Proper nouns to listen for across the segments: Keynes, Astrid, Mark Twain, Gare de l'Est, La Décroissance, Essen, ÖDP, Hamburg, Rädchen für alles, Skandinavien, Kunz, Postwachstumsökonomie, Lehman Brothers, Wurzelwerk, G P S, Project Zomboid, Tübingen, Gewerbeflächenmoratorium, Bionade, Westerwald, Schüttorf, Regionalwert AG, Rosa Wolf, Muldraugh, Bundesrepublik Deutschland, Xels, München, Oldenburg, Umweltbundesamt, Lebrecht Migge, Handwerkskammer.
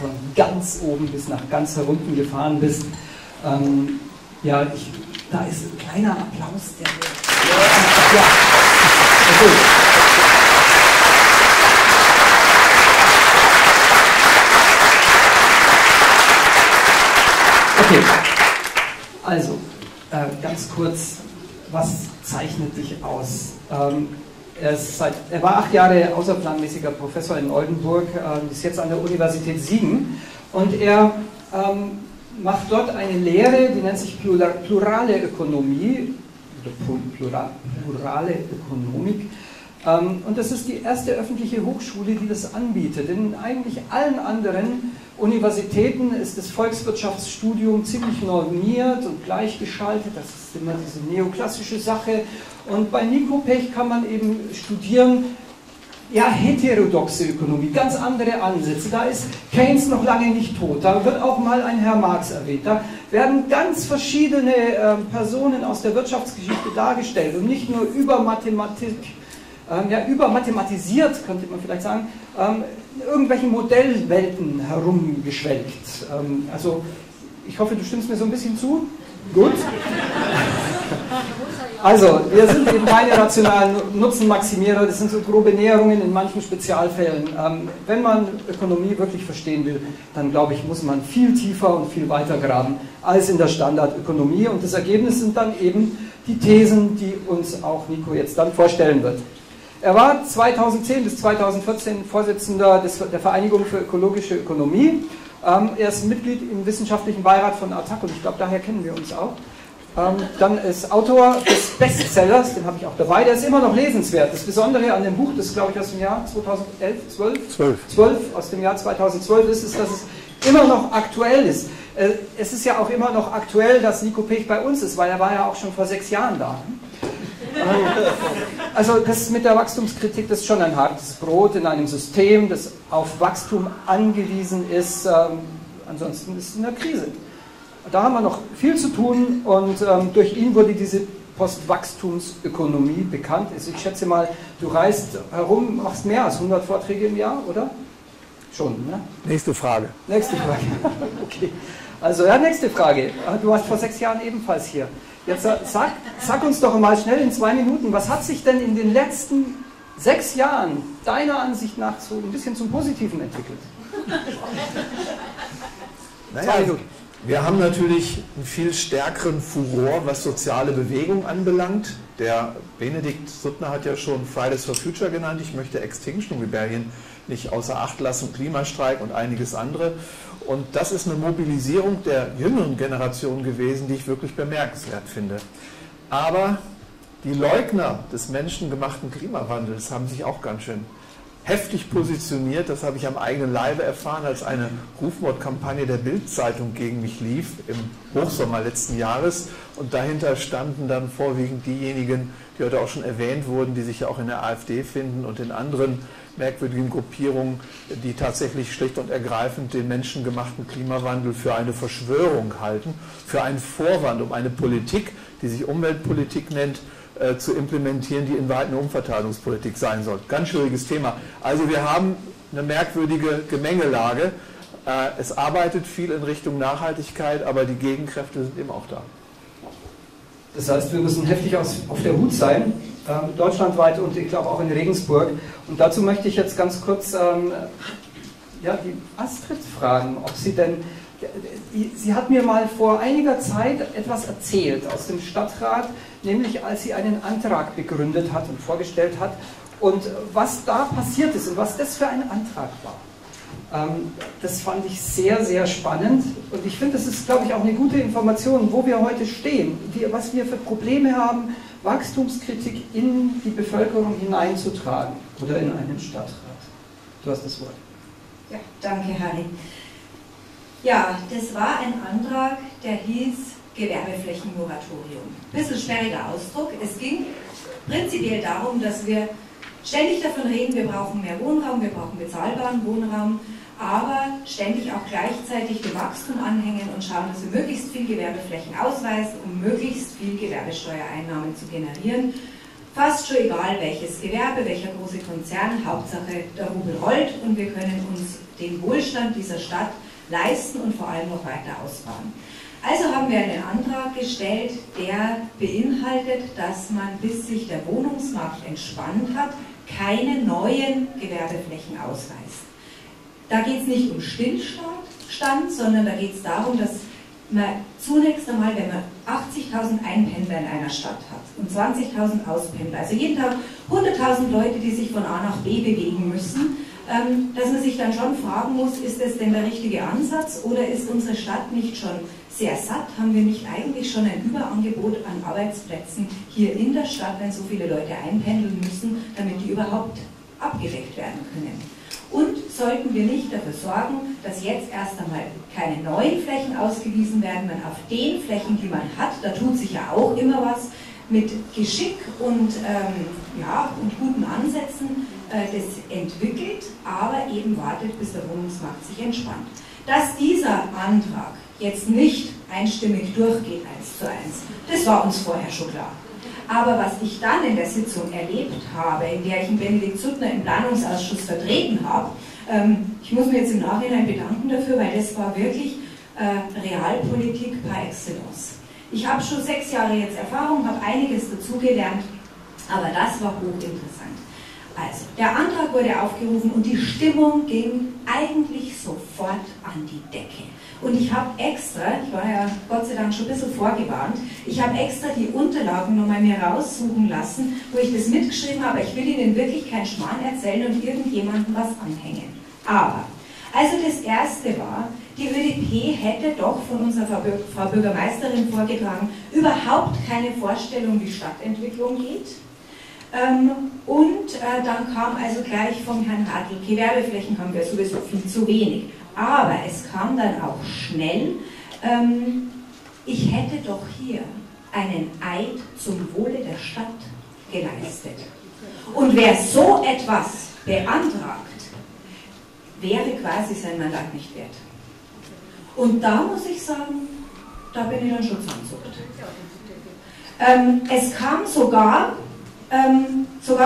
von ganz oben bis nach ganz herunten gefahren bist. Ja, da ist ein kleiner Applaus. Der ja. Okay. Okay, also ganz kurz, was zeichnet dich aus? Er war 8 Jahre außerplanmäßiger Professor in Oldenburg, ist jetzt an der Universität Siegen und er macht dort eine Lehre, die nennt sich Plurale Ökonomie, Plurale Ökonomik. Und das ist die erste öffentliche Hochschule, die das anbietet. In eigentlich allen anderen Universitäten ist das Volkswirtschaftsstudium ziemlich normiert und gleichgeschaltet. Das ist immer diese neoklassische Sache. Und bei Niko Paech kann man eben studieren, ja, heterodoxe Ökonomie, ganz andere Ansätze. Da ist Keynes noch lange nicht tot. Da wird auch mal ein Herr Marx erwähnt. Da werden ganz verschiedene Personen aus der Wirtschaftsgeschichte dargestellt und nicht nur über Mathematik. Ja, übermathematisiert, könnte man vielleicht sagen, irgendwelchen Modellwelten herumgeschwelgt. Also, ich hoffe, du stimmst mir so ein bisschen zu. Gut. Also, wir sind eben keine rationalen Nutzenmaximierer, das sind so grobe Näherungen in manchen Spezialfällen. Wenn man Ökonomie wirklich verstehen will, dann glaube ich, muss man viel tiefer und viel weiter graben als in der Standardökonomie. Und das Ergebnis sind dann eben die Thesen, die uns auch Niko jetzt dann vorstellen wird. Er war 2010 bis 2014 Vorsitzender der Vereinigung für ökologische Ökonomie. Er ist Mitglied im wissenschaftlichen Beirat von ATTAC und ich glaube, daher kennen wir uns auch. Dann ist Autor des Bestsellers, den habe ich auch dabei, der ist immer noch lesenswert. Das Besondere an dem Buch, das glaube ich aus dem Jahr 2011, 12, aus dem Jahr 2012 ist, dass es immer noch aktuell ist. Es ist ja auch immer noch aktuell, dass Niko Paech bei uns ist, weil er war ja auch schon vor 6 Jahren da. Also das mit der Wachstumskritik, das ist schon ein hartes Brot in einem System, das auf Wachstum angewiesen ist, ansonsten ist es in der Krise. Da haben wir noch viel zu tun und durch ihn wurde diese Postwachstumsökonomie bekannt. Also ich schätze mal, du reist herum, machst mehr als 100 Vorträge im Jahr, oder? Schon, ne? Nächste Frage. Nächste Frage, okay. Also ja, nächste Frage. Du warst vor 6 Jahren ebenfalls hier. Jetzt sag uns doch mal schnell in 2 Minuten, was hat sich denn in den letzten 6 Jahren deiner Ansicht nach so ein bisschen zum Positiven entwickelt? Naja, 2 Minuten. Wir haben natürlich einen viel stärkeren Furor, was soziale Bewegung anbelangt. Der Benedikt Suttner hat ja schon Fridays for Future genannt. Ich möchte Extinction Rebellion nicht außer Acht lassen, Klimastreik und einiges andere. Und das ist eine Mobilisierung der jüngeren Generation gewesen, die ich wirklich bemerkenswert finde. Aber die Leugner des menschengemachten Klimawandels haben sich auch ganz schön heftig positioniert, das habe ich am eigenen Leibe erfahren, als eine Rufmordkampagne der Bild-Zeitung gegen mich lief im Hochsommer letzten Jahres und dahinter standen dann vorwiegend diejenigen, die heute auch schon erwähnt wurden, die sich ja auch in der AfD finden und in anderen merkwürdigen Gruppierungen, die tatsächlich schlicht und ergreifend den menschengemachten Klimawandel für eine Verschwörung halten, für einen Vorwand, um eine Politik, die sich Umweltpolitik nennt, zu implementieren, die in Wahrheit eine Umverteilungspolitik sein soll. Ganz schwieriges Thema. Also wir haben eine merkwürdige Gemengelage. Es arbeitet viel in Richtung Nachhaltigkeit, aber die Gegenkräfte sind eben auch da. Das heißt, wir müssen heftig auf der Hut sein, deutschlandweit und ich glaube auch in Regensburg. Und dazu möchte ich jetzt ganz kurz die Astrid fragen, ob sie denn... Sie hat mir mal vor einiger Zeit etwas erzählt aus dem Stadtrat, nämlich als sie einen Antrag begründet hat und vorgestellt hat und was da passiert ist und was das für ein Antrag war. Das fand ich sehr, sehr spannend und ich finde, das ist, glaube ich, auch eine gute Information, wo wir heute stehen, was wir für Probleme haben, Wachstumskritik in die Bevölkerung hineinzutragen oder in einen Stadtrat. Du hast das Wort. Ja, danke, Harry. Ja, das war ein Antrag, der hieß Gewerbeflächenmoratorium. Ein bisschen schwieriger Ausdruck. Es ging prinzipiell darum, dass wir ständig davon reden, wir brauchen mehr Wohnraum, wir brauchen bezahlbaren Wohnraum, aber ständig auch gleichzeitig dem Wachstum anhängen und schauen, dass wir möglichst viel Gewerbeflächen ausweisen, um möglichst viel Gewerbesteuereinnahmen zu generieren. Fast schon egal welches Gewerbe, welcher große Konzern, Hauptsache der Rubel rollt und wir können uns den Wohlstand dieser Stadt leisten und vor allem noch weiter ausbauen. Also haben wir einen Antrag gestellt, der beinhaltet, dass man, bis sich der Wohnungsmarkt entspannt hat, keine neuen Gewerbeflächen ausweist. Da geht es nicht um Stillstand, sondern da geht es darum, dass man zunächst einmal, wenn man 80.000 Einpendler in einer Stadt hat und 20.000 Auspendler, also jeden Tag 100.000 Leute, die sich von A nach B bewegen müssen, dass man sich dann schon fragen muss, ist das denn der richtige Ansatz oder ist unsere Stadt nicht schon sehr satt? Haben wir nicht eigentlich schon ein Überangebot an Arbeitsplätzen hier in der Stadt, wenn so viele Leute einpendeln müssen, damit die überhaupt abgedeckt werden können? Und sollten wir nicht dafür sorgen, dass jetzt erst einmal keine neuen Flächen ausgewiesen werden, man auf den Flächen, die man hat, da tut sich ja auch immer was, mit Geschick und, und guten Ansätzen das entwickelt, aber eben wartet, bis der Wohnungsmarkt sich entspannt. Dass dieser Antrag jetzt nicht einstimmig durchgeht 1:1, das war uns vorher schon klar. Aber was ich dann in der Sitzung erlebt habe, in der ich Benedikt Suttner im Planungsausschuss vertreten habe, ich muss mir jetzt im Nachhinein bedanken dafür, weil das war wirklich Realpolitik par excellence. Ich habe schon 6 Jahre jetzt Erfahrung, habe einiges dazugelernt, aber das war hochinteressant. Also, der Antrag wurde aufgerufen und die Stimmung ging eigentlich sofort an die Decke. Und ich habe extra, ich war ja Gott sei Dank schon ein bisschen vorgewarnt, ich habe extra die Unterlagen nochmal mir raussuchen lassen, wo ich das mitgeschrieben habe, ich will Ihnen wirklich keinen Schmarrn erzählen und irgendjemandem was anhängen. Aber, also das erste war, die ÖDP hätte doch von unserer Frau Bürgermeisterin vorgetragen, überhaupt keine Vorstellung, wie Stadtentwicklung geht. Dann kam also gleich vom Herrn Hartl, Gewerbeflächen haben wir sowieso viel zu wenig. Aber es kam dann auch schnell, ich hätte doch hier einen Eid zum Wohle der Stadt geleistet. Und wer so etwas beantragt, wäre quasi sein Mandat nicht wert. Und da muss ich sagen, da bin ich dann schon zusammengezuckt. Es kam sogar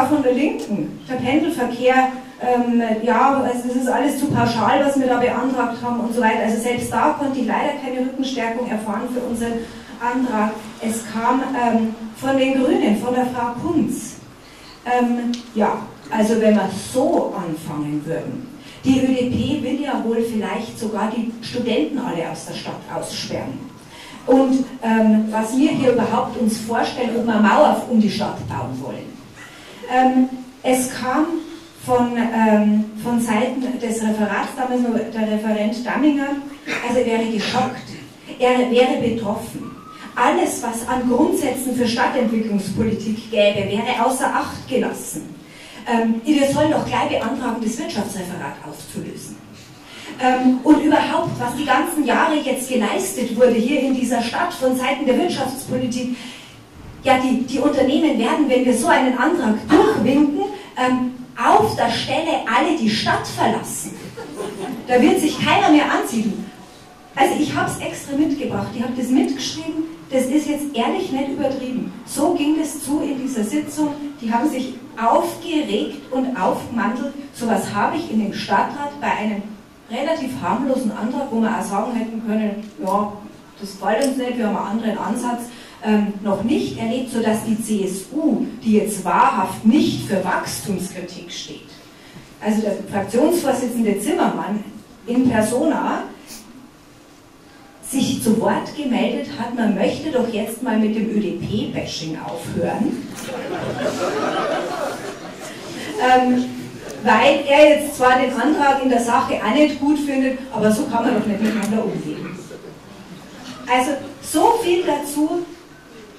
von der Linken, der Pendelverkehr, also das ist alles zu pauschal, was wir da beantragt haben und so weiter. Also selbst da konnte ich leider keine Rückenstärkung erfahren für unseren Antrag. Es kam von den Grünen, von der Frau Kunz. Also wenn wir so anfangen würden. Die ÖDP will ja wohl vielleicht sogar die Studenten alle aus der Stadt aussperren. Und was wir hier überhaupt uns vorstellen, ob wir eine Mauer um die Stadt bauen wollen. Es kam von Seiten des Referats, damals nur der Referent Damminger, also er wäre geschockt, er wäre betroffen. Alles, was an Grundsätzen für Stadtentwicklungspolitik gäbe, wäre außer Acht gelassen. Wir sollen doch gleich beantragen, das Wirtschaftsreferat aufzulösen. Und überhaupt, was die ganzen Jahre jetzt geleistet wurde hier in dieser Stadt von Seiten der Wirtschaftspolitik, ja, die Unternehmen werden, wenn wir so einen Antrag durchwinken, auf der Stelle alle die Stadt verlassen. Da wird sich keiner mehr ansiedeln. Also ich habe es extra mitgebracht, ich habe das mitgeschrieben, das ist jetzt ehrlich nicht übertrieben. So ging es zu in dieser Sitzung, die haben sich aufgeregt und aufgemantelt. So was habe ich in dem Stadtrat bei einem relativ harmlosen Antrag, wo wir auch sagen hätten können, ja, das gefällt uns nicht, wir haben einen anderen Ansatz, noch nicht erlebt, sodass die CSU, die jetzt wahrhaft nicht für Wachstumskritik steht, also der Fraktionsvorsitzende Zimmermann in persona, sich zu Wort gemeldet hat, man möchte doch jetzt mal mit dem ÖDP-Bashing aufhören. Weil er jetzt zwar den Antrag in der Sache auch nicht gut findet, aber so kann man doch nicht miteinander umgehen. Also so viel dazu,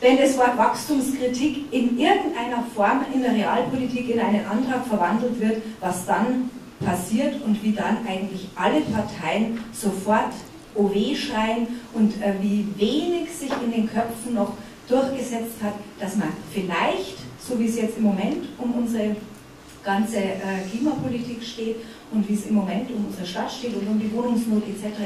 wenn das Wort Wachstumskritik in irgendeiner Form in der Realpolitik in einen Antrag verwandelt wird, was dann passiert und wie dann eigentlich alle Parteien sofort OW schreien und wie wenig sich in den Köpfen noch durchgesetzt hat, dass man vielleicht, so wie es jetzt im Moment um unsere ganze Klimapolitik steht und wie es im Moment um unsere Stadt steht und um die Wohnungsnot etc.,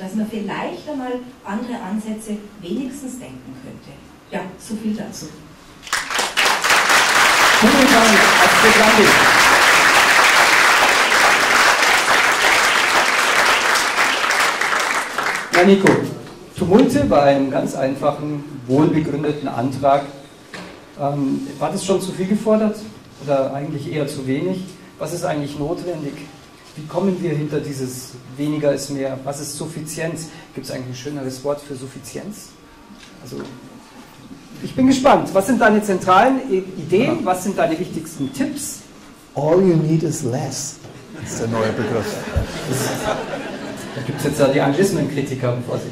dass man vielleicht einmal andere Ansätze wenigstens denken könnte. Ja, so viel dazu. Vielen Dank, Astrid, danke. Ja, Niko, Tumulte bei einem ganz einfachen, wohlbegründeten Antrag. War das schon zu viel gefordert oder eigentlich eher zu wenig? Was ist eigentlich notwendig? Wie kommen wir hinter dieses weniger ist mehr? Was ist Suffizienz? Gibt es eigentlich ein schöneres Wort für Suffizienz? Also, ich bin gespannt. Was sind deine zentralen Ideen? Was sind deine wichtigsten Tipps? All you need is less. Das ist der neue Begriff. Da gibt es jetzt ja die Anglismenkritiker, Vorsicht.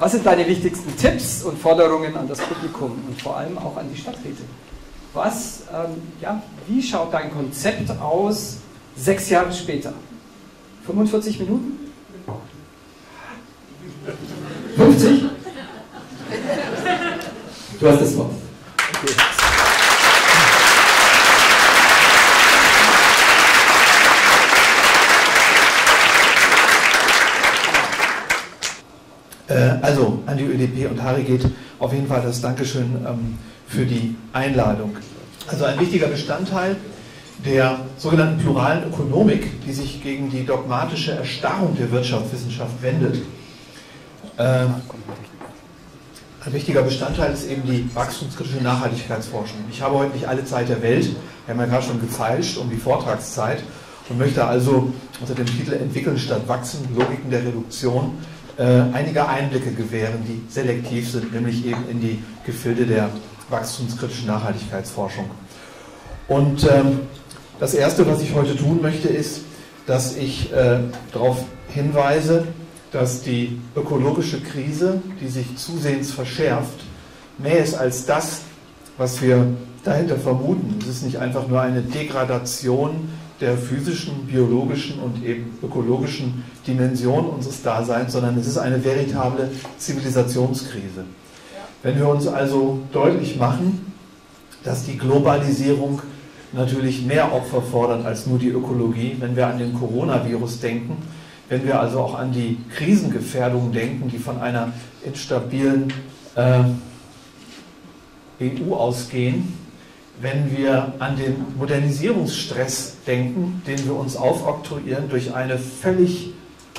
Was sind deine wichtigsten Tipps und Forderungen an das Publikum und vor allem auch an die Stadträte? Was, wie schaut dein Konzept aus 6 Jahre später? 45 Minuten? 50? Du hast das Wort. Okay. Also, an die ÖDP und Harry geht auf jeden Fall das Dankeschön für die Einladung. Also ein wichtiger Bestandteil der sogenannten pluralen Ökonomik, die sich gegen die dogmatische Erstarrung der Wirtschaftswissenschaft wendet. Ein wichtiger Bestandteil ist eben die wachstumskritische Nachhaltigkeitsforschung. Ich habe heute nicht alle Zeit der Welt, wir haben ja gerade schon gefeilscht um die Vortragszeit und möchte also unter dem Titel Entwickeln statt Wachsen, Logiken der Reduktion einige Einblicke gewähren, die selektiv sind, nämlich eben in die Gefilde der wachstumskritischen Nachhaltigkeitsforschung. Und das Erste, was ich heute tun möchte, ist, dass ich darauf hinweise, dass die ökologische Krise, die sich zusehends verschärft, mehr ist als das, was wir dahinter vermuten. Es ist nicht einfach nur eine Degradation der physischen, biologischen und eben ökologischen Dimension unseres Daseins, sondern es ist eine veritable Zivilisationskrise. Wenn wir uns also deutlich machen, dass die Globalisierung natürlich mehr Opfer fordert als nur die Ökologie, wenn wir an den Coronavirus denken, wenn wir also auch an die Krisengefährdungen denken, die von einer instabilen EU ausgehen, wenn wir an den Modernisierungsstress denken, den wir uns aufoktroyieren durch eine völlig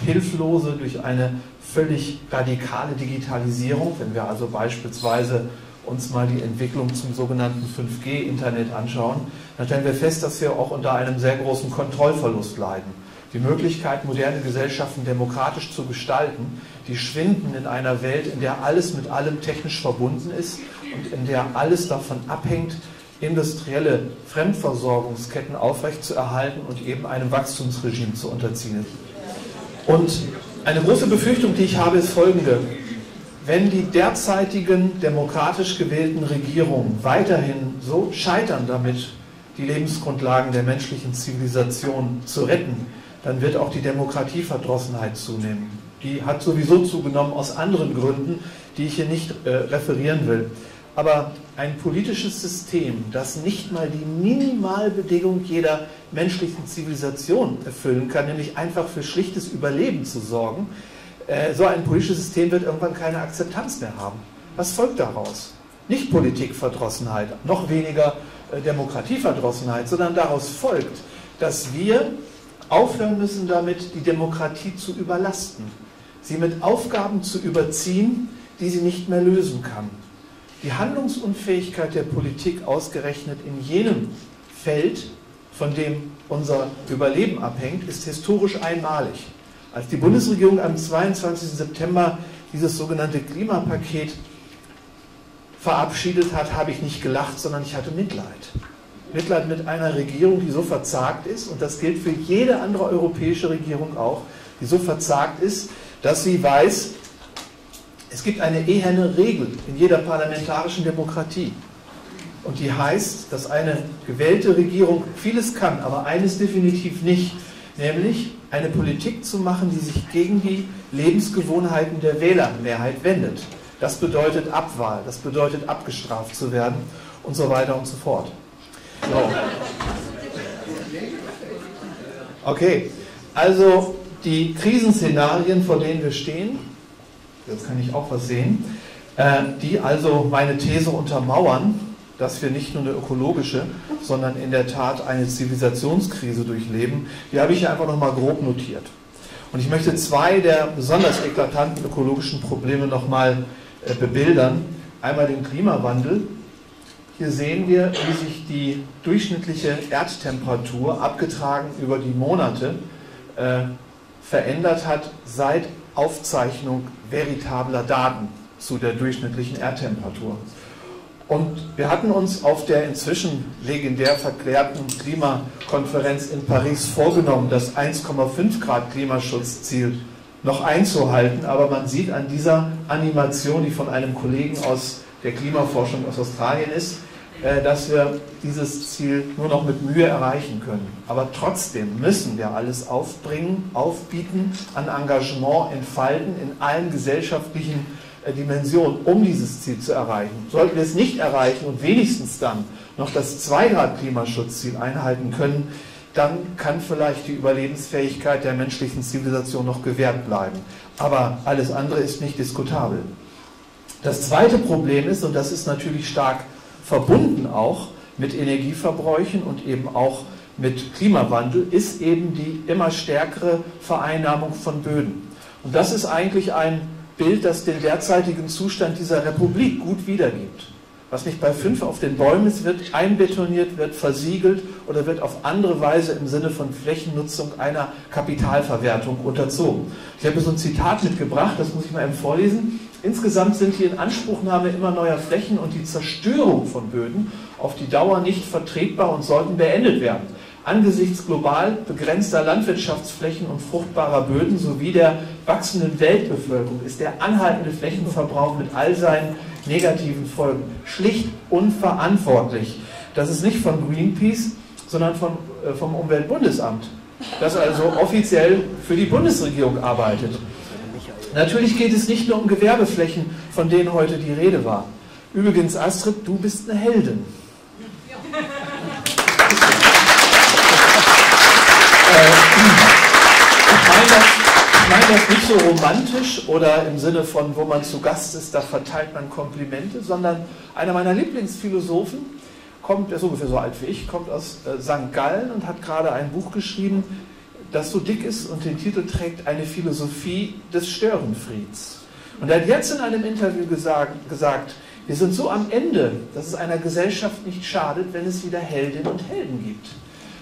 hilflose, durch eine völlig radikale Digitalisierung, wenn wir also beispielsweise uns mal die Entwicklung zum sogenannten 5G-Internet anschauen, dann stellen wir fest, dass wir auch unter einem sehr großen Kontrollverlust leiden. Die Möglichkeit, moderne Gesellschaften demokratisch zu gestalten, die schwinden in einer Welt, in der alles mit allem technisch verbunden ist und in der alles davon abhängt, industrielle Fremdversorgungsketten aufrechtzuerhalten und eben einem Wachstumsregime zu unterziehen. Und eine große Befürchtung, die ich habe, ist folgende. Wenn die derzeitigen demokratisch gewählten Regierungen weiterhin so scheitern damit, die Lebensgrundlagen der menschlichen Zivilisation zu retten, dann wird auch die Demokratieverdrossenheit zunehmen. Die hat sowieso zugenommen aus anderen Gründen, die ich hier nicht referieren will. Aber ein politisches System, das nicht mal die Minimalbedingung jeder menschlichen Zivilisation erfüllen kann, nämlich einfach für schlichtes Überleben zu sorgen, so ein politisches System wird irgendwann keine Akzeptanz mehr haben. Was folgt daraus? Nicht Politikverdrossenheit, noch weniger Demokratieverdrossenheit, sondern daraus folgt, dass wir aufhören müssen damit, die Demokratie zu überlasten, sie mit Aufgaben zu überziehen, die sie nicht mehr lösen kann. Die Handlungsunfähigkeit der Politik ausgerechnet in jenem Feld, von dem unser Überleben abhängt, ist historisch einmalig. Als die Bundesregierung am 22. September dieses sogenannte Klimapaket verabschiedet hat, habe ich nicht gelacht, sondern ich hatte Mitleid. Mitleid mit einer Regierung, die so verzagt ist, und das gilt für jede andere europäische Regierung auch, die so verzagt ist, dass sie weiß, es gibt eine eherne Regel in jeder parlamentarischen Demokratie und die heißt, dass eine gewählte Regierung vieles kann, aber eines definitiv nicht, nämlich eine Politik zu machen, die sich gegen die Lebensgewohnheiten der Wählermehrheit wendet. Das bedeutet Abwahl, das bedeutet abgestraft zu werden und so weiter und so fort. So. Okay, also die Krisenszenarien, vor denen wir stehen, jetzt kann ich auch was sehen, die also meine These untermauern, dass wir nicht nur eine ökologische, sondern in der Tat eine Zivilisationskrise durchleben. Die habe ich hier einfach nochmal grob notiert. Und ich möchte zwei der besonders eklatanten ökologischen Probleme nochmal bebildern. Einmal den Klimawandel. Hier sehen wir, wie sich die durchschnittliche Erdtemperatur, abgetragen über die Monate, verändert hat seit Aufzeichnung veritabler Daten zu der durchschnittlichen Erdtemperatur. Und wir hatten uns auf der inzwischen legendär verklärten Klimakonferenz in Paris vorgenommen, das 1,5 Grad Klimaschutzziel noch einzuhalten, aber man sieht an dieser Animation, die von einem Kollegen aus der Klimaforschung aus Australien ist, dass wir dieses Ziel nur noch mit Mühe erreichen können. Aber trotzdem müssen wir alles aufbringen, aufbieten, an Engagement entfalten in allen gesellschaftlichen Dimensionen, um dieses Ziel zu erreichen. Sollten wir es nicht erreichen und wenigstens dann noch das 2-Grad-Klimaschutzziel einhalten können, dann kann vielleicht die Überlebensfähigkeit der menschlichen Zivilisation noch gewährt bleiben. Aber alles andere ist nicht diskutabel. Das zweite Problem ist, und das ist natürlich stark verbunden auch mit Energieverbräuchen und eben auch mit Klimawandel, ist eben die immer stärkere Vereinnahmung von Böden. Und das ist eigentlich ein Bild, das den derzeitigen Zustand dieser Republik gut wiedergibt. Was nicht bei 5 auf den Bäumen ist, wird einbetoniert, wird versiegelt oder wird auf andere Weise im Sinne von Flächennutzung einer Kapitalverwertung unterzogen. Ich habe so ein Zitat mitgebracht, das muss ich mal eben vorlesen. Insgesamt sind die Inanspruchnahme immer neuer Flächen und die Zerstörung von Böden auf die Dauer nicht vertretbar und sollten beendet werden. Angesichts global begrenzter Landwirtschaftsflächen und fruchtbarer Böden sowie der wachsenden Weltbevölkerung ist der anhaltende Flächenverbrauch mit all seinen negativen Folgen schlicht unverantwortlich. Das ist nicht von Greenpeace, sondern vom Umweltbundesamt, das also offiziell für die Bundesregierung arbeitet. Natürlich geht es nicht nur um Gewerbeflächen, von denen heute die Rede war. Übrigens, Astrid, du bist eine Heldin. Ja. Ich meine das nicht so romantisch oder im Sinne von, wo man zu Gast ist, da verteilt man Komplimente, sondern einer meiner Lieblingsphilosophen, der ist ungefähr so alt wie ich, kommt aus St. Gallen und hat gerade ein Buch geschrieben, das so dick ist und den Titel trägt, eine Philosophie des Störenfrieds. Und er hat jetzt in einem Interview gesagt, wir sind so am Ende, dass es einer Gesellschaft nicht schadet, wenn es wieder Heldinnen und Helden gibt.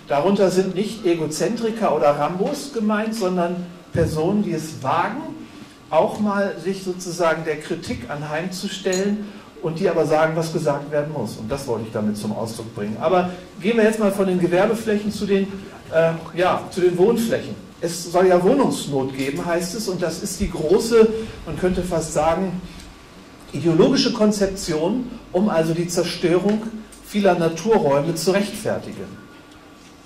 Darunter sind nicht Egozentriker oder Rambos gemeint, sondern Personen, die es wagen, auch mal sich sozusagen der Kritik anheimzustellen und die aber sagen, was gesagt werden muss. Und das wollte ich damit zum Ausdruck bringen. Aber gehen wir jetzt mal von den Gewerbeflächen zu den zu den Wohnflächen. Es soll ja Wohnungsnot geben, heißt es, und das ist die große, man könnte fast sagen, ideologische Konzeption, um also die Zerstörung vieler Naturräume zu rechtfertigen.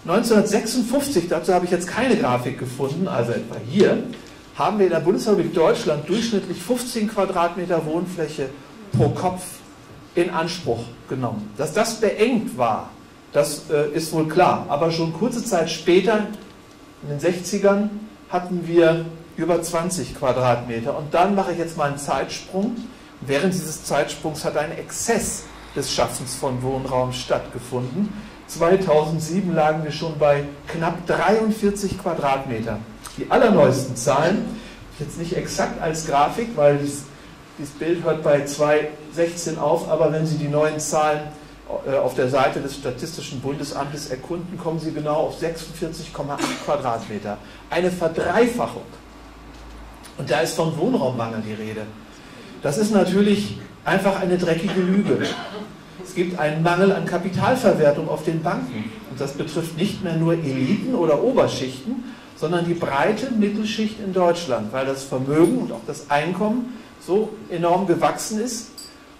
1956, dazu habe ich jetzt keine Grafik gefunden, also etwa hier, haben wir in der Bundesrepublik Deutschland durchschnittlich 15 Quadratmeter Wohnfläche pro Kopf in Anspruch genommen. Dass das beengt war, das ist wohl klar, aber schon kurze Zeit später, in den 60ern, hatten wir über 20 Quadratmeter. Und dann mache ich jetzt mal einen Zeitsprung. Während dieses Zeitsprungs hat ein Exzess des Schaffens von Wohnraum stattgefunden. 2007 lagen wir schon bei knapp 43 Quadratmeter. Die allerneuesten Zahlen, jetzt nicht exakt als Grafik, weil dieses Bild hört bei 2016 auf, aber wenn Sie die neuen Zahlen auf der Seite des Statistischen Bundesamtes erkunden, kommen Sie genau auf 46,8 Quadratmeter. Eine Verdreifachung. Und da ist vom Wohnraummangel die Rede. Das ist natürlich einfach eine dreckige Lüge. Es gibt einen Mangel an Kapitalverwertung auf den Banken. Und das betrifft nicht mehr nur Eliten oder Oberschichten, sondern die breite Mittelschicht in Deutschland, weil das Vermögen und auch das Einkommen so enorm gewachsen ist,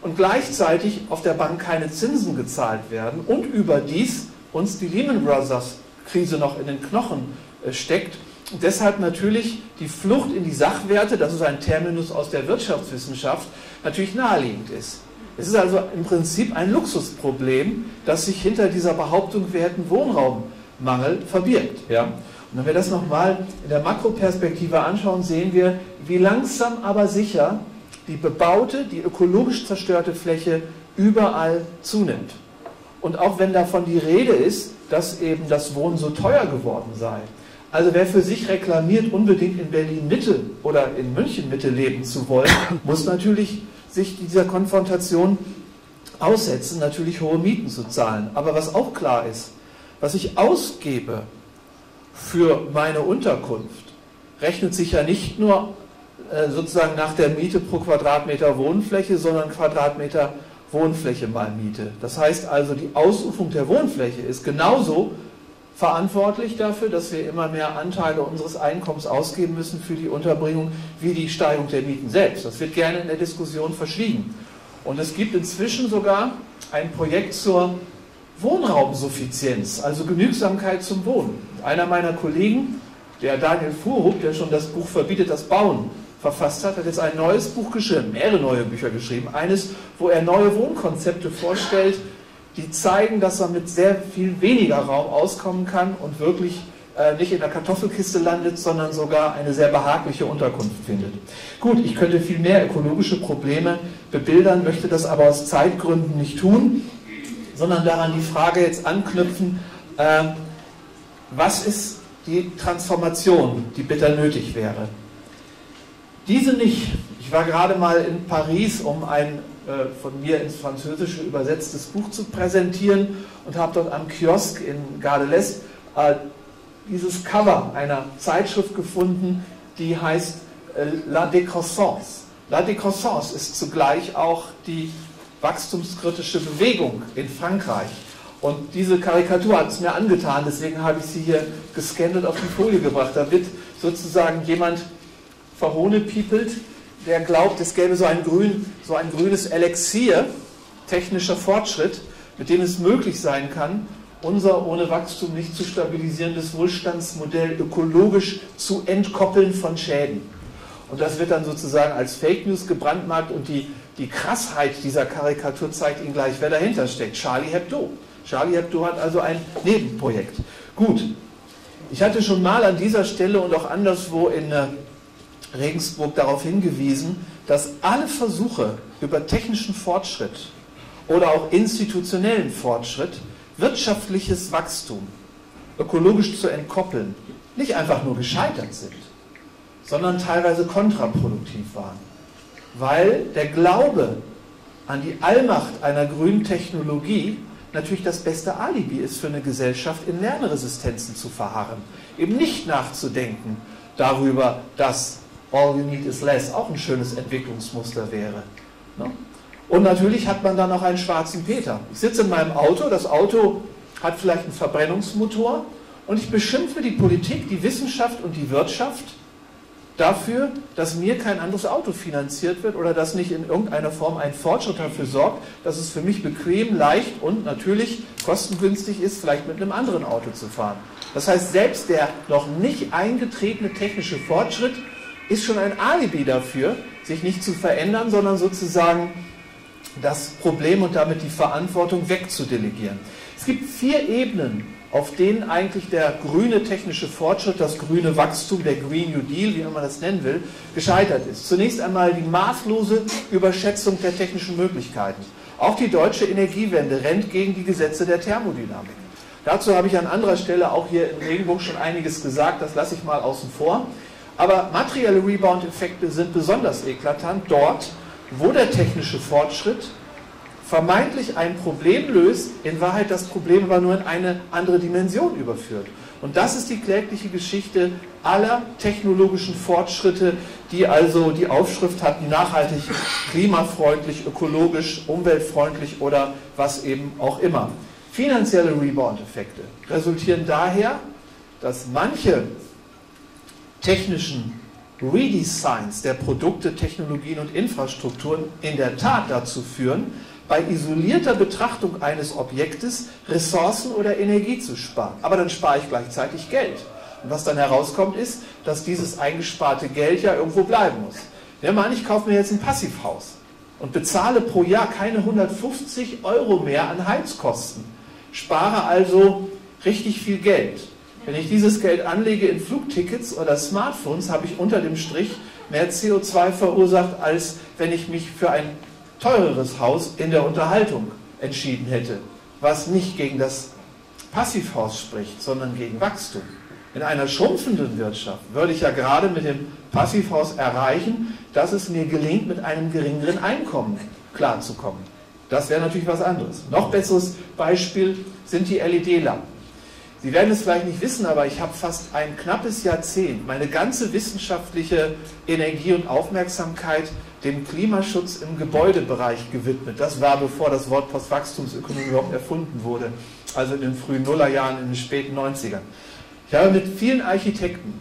und gleichzeitig auf der Bank keine Zinsen gezahlt werden und überdies uns die Lehman Brothers Krise noch in den Knochen steckt. Und deshalb natürlich die Flucht in die Sachwerte, das ist ein Terminus aus der Wirtschaftswissenschaft, natürlich naheliegend ist. Es ist also im Prinzip ein Luxusproblem, das sich hinter dieser Behauptung, wir hätten Wohnraummangel, verbirgt. Ja. Und wenn wir das nochmal in der Makroperspektive anschauen, sehen wir, wie langsam aber sicher die bebaute, die ökologisch zerstörte Fläche überall zunimmt. Und auch wenn davon die Rede ist, dass eben das Wohnen so teuer geworden sei. Also wer für sich reklamiert, unbedingt in Berlin-Mitte oder in München-Mitte leben zu wollen, muss natürlich sich dieser Konfrontation aussetzen, natürlich hohe Mieten zu zahlen. Aber was auch klar ist, was ich ausgebe für meine Unterkunft, rechnet sich ja nicht nur sozusagen nach der Miete pro Quadratmeter Wohnfläche, sondern Quadratmeter Wohnfläche mal Miete. Das heißt also, die Ausufung der Wohnfläche ist genauso verantwortlich dafür, dass wir immer mehr Anteile unseres Einkommens ausgeben müssen für die Unterbringung, wie die Steigerung der Mieten selbst. Das wird gerne in der Diskussion verschwiegen. Und es gibt inzwischen sogar ein Projekt zur Wohnraumsuffizienz, also Genügsamkeit zum Wohnen. Einer meiner Kollegen, der Daniel Fuhrhub, der schon das Buch Verbietet das Bauen verfasst hat, hat jetzt ein neues Buch geschrieben, mehrere neue Bücher geschrieben. Eines, wo er neue Wohnkonzepte vorstellt, die zeigen, dass man mit sehr viel weniger Raum auskommen kann und wirklich nicht in der Kartoffelkiste landet, sondern sogar eine sehr behagliche Unterkunft findet. Gut, ich könnte viel mehr ökologische Probleme bebildern, möchte das aber aus Zeitgründen nicht tun, sondern daran die Frage jetzt anknüpfen, was ist die Transformation, die bitter nötig wäre? Diese nicht. Ich war gerade mal in Paris, um ein von mir ins Französische übersetztes Buch zu präsentieren und habe dort am Kiosk in Gare de l'Est dieses Cover einer Zeitschrift gefunden, die heißt La Décroissance. La Décroissance ist zugleich auch die wachstumskritische Bewegung in Frankreich. Und diese Karikatur hat es mir angetan, deswegen habe ich sie hier gescannt und auf die Folie gebracht. Da wird sozusagen jemand verhohnepiepelt, der glaubt, es gäbe so ein grünes Elixier technischer Fortschritt, mit dem es möglich sein kann, unser ohne Wachstum nicht zu stabilisierendes Wohlstandsmodell ökologisch zu entkoppeln von Schäden. Und das wird dann sozusagen als Fake News gebrandmarkt und die Krassheit dieser Karikatur zeigt Ihnen gleich, wer dahinter steckt. Charlie Hebdo. Charlie Hebdo hat also ein Nebenprojekt. Gut, ich hatte schon mal an dieser Stelle und auch anderswo in Regensburg darauf hingewiesen, dass alle Versuche über technischen Fortschritt oder auch institutionellen Fortschritt, wirtschaftliches Wachstum ökologisch zu entkoppeln, nicht einfach nur gescheitert sind, sondern teilweise kontraproduktiv waren. Weil der Glaube an die Allmacht einer grünen Technologie natürlich das beste Alibi ist für eine Gesellschaft, in Lernresistenzen zu verharren. Eben nicht nachzudenken darüber, dass All you need is less auch ein schönes Entwicklungsmuster wäre. Und natürlich hat man dann auch einen schwarzen Peter. Ich sitze in meinem Auto, das Auto hat vielleicht einen Verbrennungsmotor und ich beschimpfe die Politik, die Wissenschaft und die Wirtschaft dafür, dass mir kein anderes Auto finanziert wird oder dass nicht in irgendeiner Form ein Fortschritt dafür sorgt, dass es für mich bequem, leicht und natürlich kostengünstig ist, vielleicht mit einem anderen Auto zu fahren. Das heißt, selbst der noch nicht eingetretene technische Fortschritt ist schon ein Alibi dafür, sich nicht zu verändern, sondern sozusagen das Problem und damit die Verantwortung wegzudelegieren. Es gibt 4 Ebenen, auf denen eigentlich der grüne technische Fortschritt, das grüne Wachstum, der Green New Deal, wie immer man das nennen will, gescheitert ist. Zunächst einmal die maßlose Überschätzung der technischen Möglichkeiten. Auch die deutsche Energiewende rennt gegen die Gesetze der Thermodynamik. Dazu habe ich an anderer Stelle auch hier in Regenburg schon einiges gesagt, das lasse ich mal außen vor. Aber materielle Rebound-Effekte sind besonders eklatant dort, wo der technische Fortschritt vermeintlich ein Problem löst, in Wahrheit das Problem aber nur in eine andere Dimension überführt. Und das ist die klägliche Geschichte aller technologischen Fortschritte, die also die Aufschrift hatten, nachhaltig, klimafreundlich, ökologisch, umweltfreundlich oder was eben auch immer. Finanzielle Rebound-Effekte resultieren daher, dass manche technischen Redesigns der Produkte, Technologien und Infrastrukturen in der Tat dazu führen, bei isolierter Betrachtung eines Objektes Ressourcen oder Energie zu sparen. Aber dann spare ich gleichzeitig Geld. Und was dann herauskommt ist, dass dieses eingesparte Geld ja irgendwo bleiben muss. Nehmen wir an, ich kaufe mir jetzt ein Passivhaus und bezahle pro Jahr keine 150 € mehr an Heizkosten. Spare also richtig viel Geld. Wenn ich dieses Geld anlege in Flugtickets oder Smartphones, habe ich unter dem Strich mehr CO2 verursacht, als wenn ich mich für ein teureres Haus in der Unterhaltung entschieden hätte. was nicht gegen das Passivhaus spricht, sondern gegen Wachstum. In einer schrumpfenden Wirtschaft würde ich ja gerade mit dem Passivhaus erreichen, dass es mir gelingt, mit einem geringeren Einkommen klarzukommen. Das wäre natürlich was anderes. Noch besseres Beispiel sind die LED-Lampen. Sie werden es vielleicht nicht wissen, aber ich habe fast ein knappes Jahrzehnt meine ganze wissenschaftliche Energie und Aufmerksamkeit dem Klimaschutz im Gebäudebereich gewidmet. Das war, bevor das Wort Postwachstumsökonomie überhaupt erfunden wurde, also in den frühen Nullerjahren, in den späten 90ern. Ich habe mit vielen Architekten,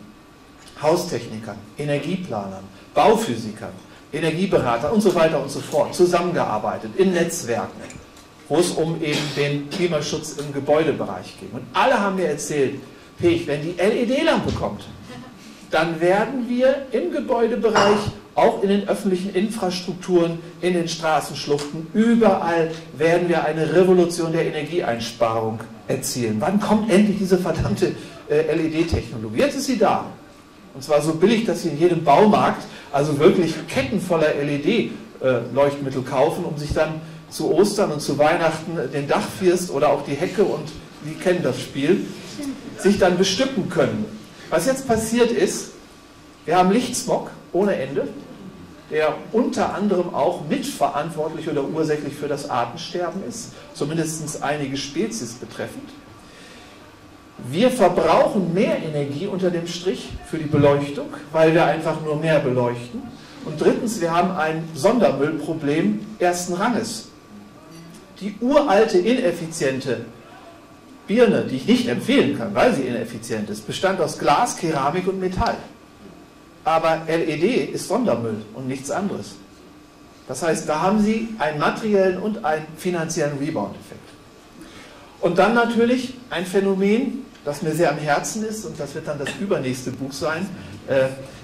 Haustechnikern, Energieplanern, Bauphysikern, Energieberatern und so weiter und so fort zusammengearbeitet in Netzwerken, wo es um eben den Klimaschutz im Gebäudebereich ging. Und alle haben mir erzählt, Pech, wenn die LED-Lampe kommt, dann werden wir im Gebäudebereich, auch in den öffentlichen Infrastrukturen, in den Straßenschluchten, überall werden wir eine Revolution der Energieeinsparung erzielen. Wann kommt endlich diese verdammte LED-Technologie? Jetzt ist sie da. Und zwar so billig, dass Sie in jedem Baumarkt also wirklich Ketten voller LED-Leuchtmittel kaufen, um sich dann zu Ostern und zu Weihnachten den Dachfirst oder auch die Hecke, und die kennen das Spiel, sich dann bestücken können. Was jetzt passiert ist, wir haben Lichtsmog ohne Ende, der unter anderem auch mitverantwortlich oder ursächlich für das Artensterben ist, zumindest einige Spezies betreffend. Wir verbrauchen mehr Energie unter dem Strich für die Beleuchtung, weil wir einfach nur mehr beleuchten. Und drittens, wir haben ein Sondermüllproblem ersten Ranges. Die uralte, ineffiziente Birne, die ich nicht empfehlen kann, weil sie ineffizient ist, bestand aus Glas, Keramik und Metall. Aber LED ist Sondermüll und nichts anderes. Das heißt, da haben Sie einen materiellen und einen finanziellen Rebound-Effekt. Und dann natürlich ein Phänomen, das mir sehr am Herzen ist, und das wird dann das übernächste Buch sein,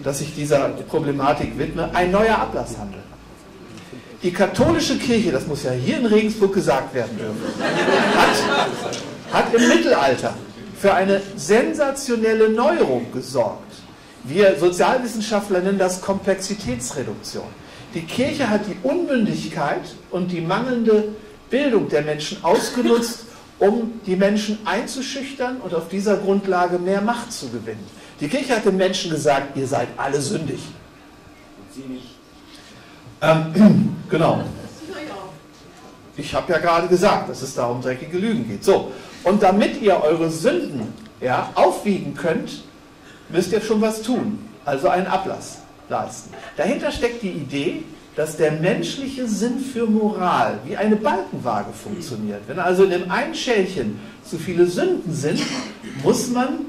das sich dieser Problematik widme, ein neuer Ablasshandel. Die katholische Kirche, das muss ja hier in Regensburg gesagt werden dürfen, hat im Mittelalter für eine sensationelle Neuerung gesorgt. Wir Sozialwissenschaftler nennen das Komplexitätsreduktion. Die Kirche hat die Unmündigkeit und die mangelnde Bildung der Menschen ausgenutzt, um die Menschen einzuschüchtern und auf dieser Grundlage mehr Macht zu gewinnen. Die Kirche hat den Menschen gesagt, ihr seid alle sündig. Und sie nicht. Genau. Ich habe ja gerade gesagt, dass es da um dreckige Lügen geht. So, und damit ihr eure Sünden aufwiegen könnt, müsst ihr schon was tun. Also einen Ablass leisten. Dahinter steckt die Idee, dass der menschliche Sinn für Moral wie eine Balkenwaage funktioniert. Wenn also in dem einen Schälchen zu viele Sünden sind, muss man,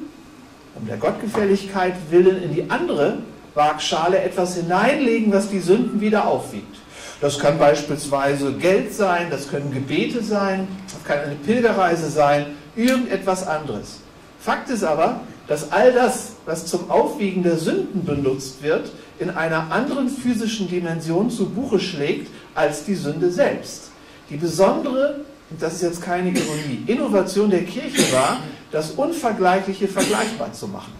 um der Gottgefälligkeit willen, in die andere Waagschale etwas hineinlegen, was die Sünden wieder aufwiegt. Das kann beispielsweise Geld sein, das können Gebete sein, das kann eine Pilgerreise sein, irgendetwas anderes. Fakt ist aber, dass all das, was zum Aufwiegen der Sünden benutzt wird, in einer anderen physischen Dimension zu Buche schlägt als die Sünde selbst. Die besondere, und das ist jetzt keine Ironie, Innovation der Kirche war, das Unvergleichliche vergleichbar zu machen.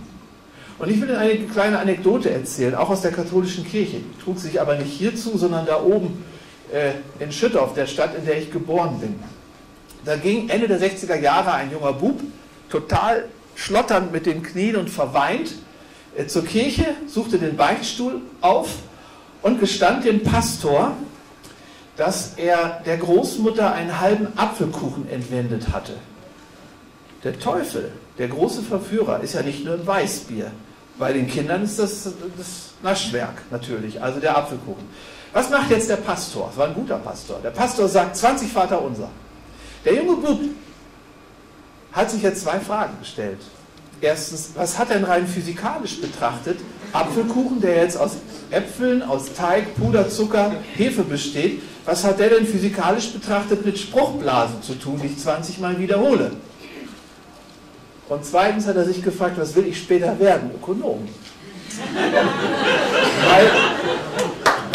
Und ich will Ihnen eine kleine Anekdote erzählen, auch aus der katholischen Kirche. Die trug sich aber nicht hierzu, sondern da oben in Schüttorf, der Stadt, in der ich geboren bin. Da ging Ende der 60er Jahre ein junger Bub, total schlotternd mit den Knien und verweint, zur Kirche, suchte den Beichtstuhl auf und gestand dem Pastor, dass er der Großmutter einen halben Apfelkuchen entwendet hatte. Der Teufel, der große Verführer, ist ja nicht nur ein Weißbier. Bei den Kindern ist das Naschwerk natürlich, also der Apfelkuchen. Was macht jetzt der Pastor? Das war ein guter Pastor. Der Pastor sagt 20 Vaterunser. Der junge Bub hat sich jetzt zwei Fragen gestellt. Erstens, was hat denn rein physikalisch betrachtet Apfelkuchen, der jetzt aus Äpfeln, aus Teig, Puderzucker, Hefe besteht, was hat der denn physikalisch betrachtet mit Spruchblasen zu tun, die ich 20 Mal wiederhole? Und zweitens hat er sich gefragt, was will ich später werden? Ökonom.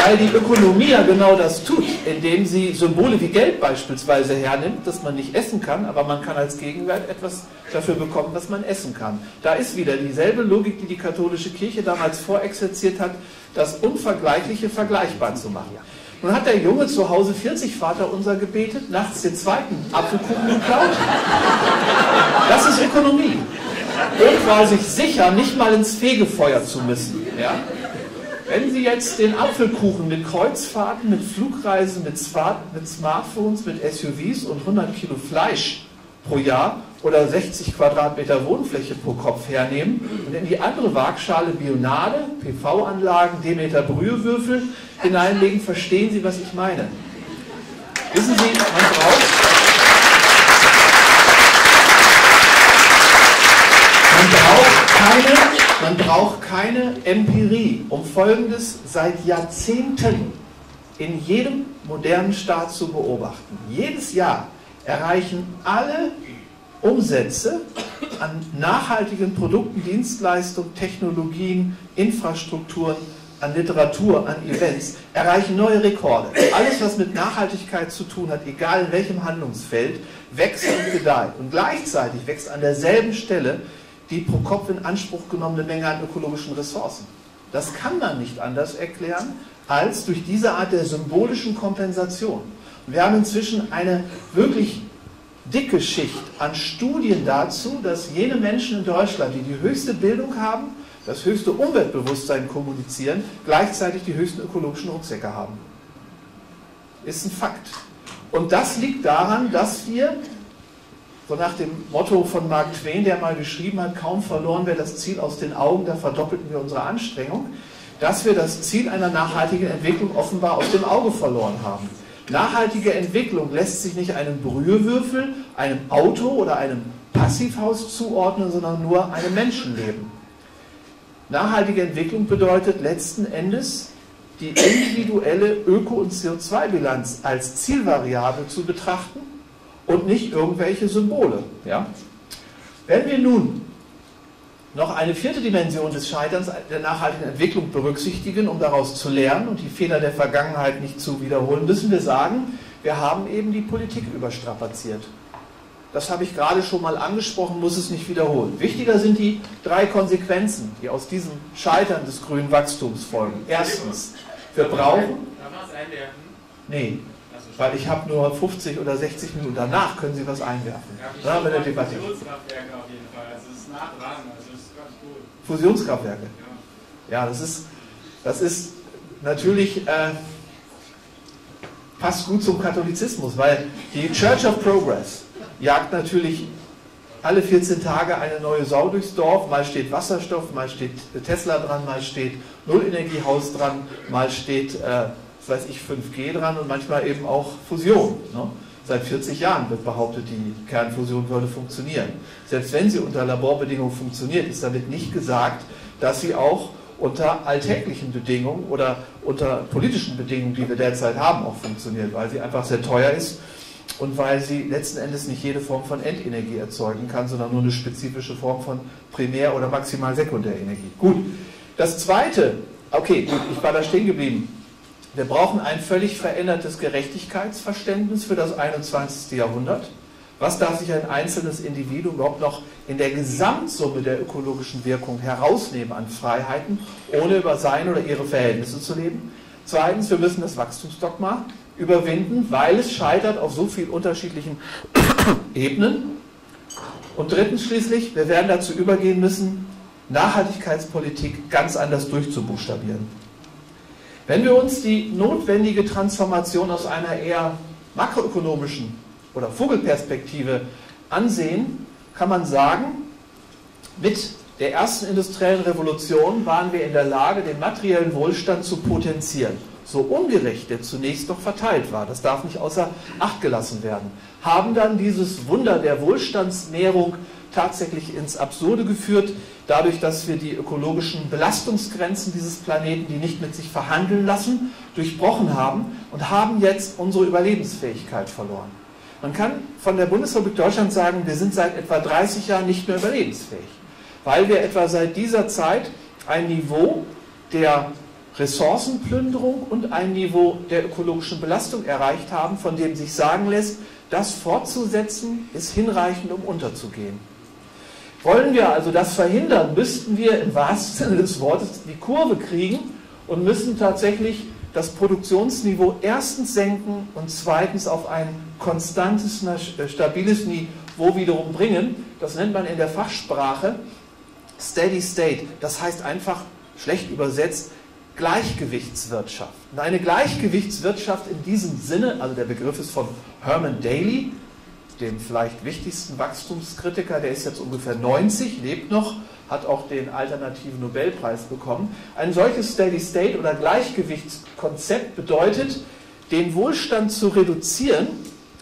Weil die Ökonomie ja genau das tut, indem sie Symbole wie Geld beispielsweise hernimmt, dass man nicht essen kann, aber man kann als Gegenwert etwas dafür bekommen, was man essen kann. Da ist wieder dieselbe Logik, die die katholische Kirche damals vorexerziert hat, das Unvergleichliche vergleichbar zu machen. Nun hat der Junge zu Hause 40 Vater unser gebetet, nachts den zweiten Apfelkuchen geklaut. Das ist Ökonomie. Und war sich sicher, nicht mal ins Fegefeuer zu müssen. Ja? Wenn Sie jetzt den Apfelkuchen mit Kreuzfahrten, mit Flugreisen, mit Smartphones, mit SUVs und 100 Kilo Fleisch pro Jahr oder 60 Quadratmeter Wohnfläche pro Kopf hernehmen und in die andere Waagschale Bionade, PV-Anlagen, Demeter Brühewürfel hineinlegen, verstehen Sie, was ich meine. Wissen Sie, man braucht keine Empirie, um Folgendes seit Jahrzehnten in jedem modernen Staat zu beobachten. Jedes Jahr erreichen alle Umsätze an nachhaltigen Produkten, Dienstleistungen, Technologien, Infrastrukturen, an Literatur, an Events, erreichen neue Rekorde. Alles, was mit Nachhaltigkeit zu tun hat, egal in welchem Handlungsfeld, wächst und gedeiht. Und gleichzeitig wächst an derselben Stelle die pro Kopf in Anspruch genommene Menge an ökologischen Ressourcen. Das kann man nicht anders erklären, als durch diese Art der symbolischen Kompensation. Wir haben inzwischen eine wirklich dicke Schicht an Studien dazu, dass jene Menschen in Deutschland, die die höchste Bildung haben, das höchste Umweltbewusstsein kommunizieren, gleichzeitig die höchsten ökologischen Rucksäcke haben. Ist ein Fakt. Und das liegt daran, dass wir, so nach dem Motto von Mark Twain, der mal geschrieben hat, kaum verloren wäre das Ziel aus den Augen, da verdoppelten wir unsere Anstrengung, dass wir das Ziel einer nachhaltigen Entwicklung offenbar aus dem Auge verloren haben. Nachhaltige Entwicklung lässt sich nicht einem Brühewürfel, einem Auto oder einem Passivhaus zuordnen, sondern nur einem Menschenleben. Nachhaltige Entwicklung bedeutet letzten Endes, die individuelle Öko- und CO2-Bilanz als Zielvariable zu betrachten und nicht irgendwelche Symbole. Ja? Wenn wir nun noch eine vierte Dimension des Scheiterns der nachhaltigen Entwicklung berücksichtigen, um daraus zu lernen und die Fehler der Vergangenheit nicht zu wiederholen, müssen wir sagen, wir haben eben die Politik überstrapaziert. Das habe ich gerade schon mal angesprochen, muss es nicht wiederholen. Wichtiger sind die drei Konsequenzen, die aus diesem Scheitern des grünen Wachstums folgen. Erstens, wir brauchen... Nee, weil ich habe nur 50 oder 60 Minuten. Danach können Sie was einwerfen. Ja, bei der Debatte. Fusionskraftwerke auf jeden Fall. Also es ist nah dran, also es ist ganz gut. Fusionskraftwerke? Ja, das ist natürlich... passt gut zum Katholizismus, weil die Church of Progress jagt natürlich alle 14 Tage eine neue Sau durchs Dorf. Mal steht Wasserstoff, mal steht Tesla dran, mal steht Nullenergiehaus dran, mal steht... 5G dran und manchmal eben auch Fusion. Ne? Seit 40 Jahren wird behauptet, die Kernfusion würde funktionieren. Selbst wenn sie unter Laborbedingungen funktioniert, ist damit nicht gesagt, dass sie auch unter alltäglichen Bedingungen oder unter politischen Bedingungen, die wir derzeit haben, auch funktioniert, weil sie einfach sehr teuer ist und weil sie letzten Endes nicht jede Form von Endenergie erzeugen kann, sondern nur eine spezifische Form von Primär- oder maximal Sekundärenergie. Gut, das Zweite, okay, gut, ich war da stehen geblieben. Wir brauchen ein völlig verändertes Gerechtigkeitsverständnis für das 21. Jahrhundert. Was darf sich ein einzelnes Individuum überhaupt noch in der Gesamtsumme der ökologischen Wirkung herausnehmen an Freiheiten, ohne über sein oder ihre Verhältnisse zu leben? Zweitens, wir müssen das Wachstumsdogma überwinden, weil es scheitert auf so vielen unterschiedlichen Ebenen. Und drittens schließlich, wir werden dazu übergehen müssen, Nachhaltigkeitspolitik ganz anders durchzubuchstabieren. Wenn wir uns die notwendige Transformation aus einer eher makroökonomischen oder Vogelperspektive ansehen, kann man sagen, mit der ersten industriellen Revolution waren wir in der Lage, den materiellen Wohlstand zu potenzieren. So ungerecht der zunächst noch verteilt war, das darf nicht außer Acht gelassen werden, haben dann dieses Wunder der Wohlstandsmehrung tatsächlich ins Absurde geführt, dadurch, dass wir die ökologischen Belastungsgrenzen dieses Planeten, die nicht mit sich verhandeln lassen, durchbrochen haben und haben jetzt unsere Überlebensfähigkeit verloren. Man kann von der Bundesrepublik Deutschland sagen, wir sind seit etwa 30 Jahren nicht mehr überlebensfähig, weil wir etwa seit dieser Zeit ein Niveau der Ressourcenplünderung und ein Niveau der ökologischen Belastung erreicht haben, von dem sich sagen lässt, das fortzusetzen ist hinreichend, um unterzugehen. Wollen wir also das verhindern, müssten wir im wahrsten Sinne des Wortes die Kurve kriegen und müssen tatsächlich das Produktionsniveau erstens senken und zweitens auf ein konstantes, stabiles Niveau wiederum bringen. Das nennt man in der Fachsprache Steady State. Das heißt einfach, schlecht übersetzt, Gleichgewichtswirtschaft. Und eine Gleichgewichtswirtschaft in diesem Sinne, also der Begriff ist von Herman Daly, dem vielleicht wichtigsten Wachstumskritiker, der ist jetzt ungefähr 90, lebt noch, hat auch den alternativen Nobelpreis bekommen. Ein solches Steady State oder Gleichgewichtskonzept bedeutet, den Wohlstand zu reduzieren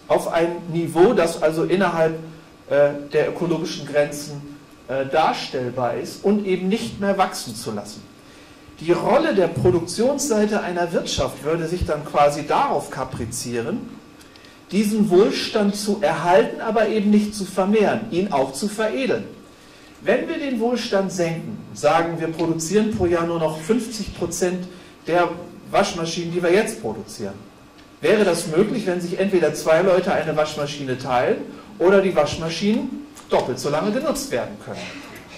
auf ein Niveau, das also innerhalb der ökologischen Grenzen darstellbar ist und eben nicht mehr wachsen zu lassen. Die Rolle der Produktionsseite einer Wirtschaft würde sich dann quasi darauf kaprizieren, diesen Wohlstand zu erhalten, aber eben nicht zu vermehren, ihn auch zu veredeln. Wenn wir den Wohlstand senken, sagen wir produzieren pro Jahr nur noch 50% der Waschmaschinen, die wir jetzt produzieren. Wäre das möglich, wenn sich entweder zwei Leute eine Waschmaschine teilen oder die Waschmaschinen doppelt so lange genutzt werden können?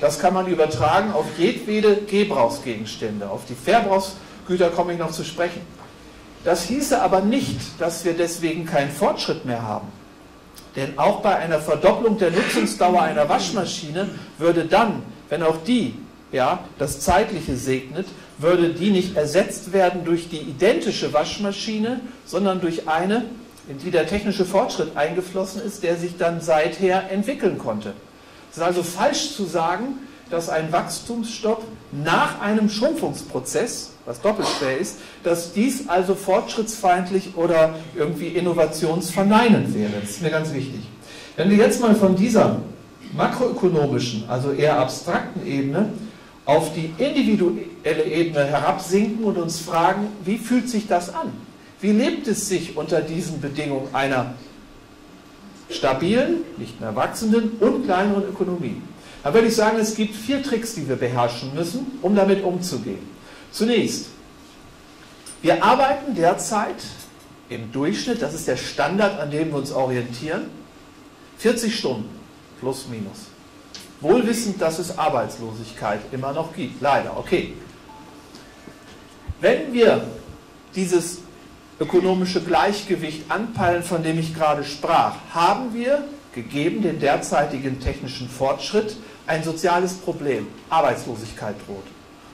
Das kann man übertragen auf jedwede Gebrauchsgegenstände. Auf die Verbrauchsgüter komme ich noch zu sprechen. Das hieße aber nicht, dass wir deswegen keinen Fortschritt mehr haben. Denn auch bei einer Verdopplung der Nutzungsdauer einer Waschmaschine würde dann, wenn auch die, das Zeitliche segnet, würde die nicht ersetzt werden durch die identische Waschmaschine, sondern durch eine, in die der technische Fortschritt eingeflossen ist, der sich dann seither entwickeln konnte. Es ist also falsch zu sagen, dass ein Wachstumsstopp nach einem Schrumpfungsprozess, was doppelt schwer ist, dass dies also fortschrittsfeindlich oder irgendwie innovationsverneinend wäre. Das ist mir ganz wichtig. Wenn wir jetzt mal von dieser makroökonomischen, also eher abstrakten Ebene auf die individuelle Ebene herabsinken und uns fragen, wie fühlt sich das an? Wie lebt es sich unter diesen Bedingungen einer stabilen, nicht mehr wachsenden und kleineren Ökonomie? Da würde ich sagen, es gibt 4 Tricks, die wir beherrschen müssen, um damit umzugehen. Zunächst, wir arbeiten derzeit im Durchschnitt, das ist der Standard, an dem wir uns orientieren, 40 Stunden, plus minus. Wohlwissend, dass es Arbeitslosigkeit immer noch gibt, leider, okay. Wenn wir dieses ökonomische Gleichgewicht anpeilen, von dem ich gerade sprach, haben wir, gegeben den derzeitigen technischen Fortschritt, ein soziales Problem, Arbeitslosigkeit droht.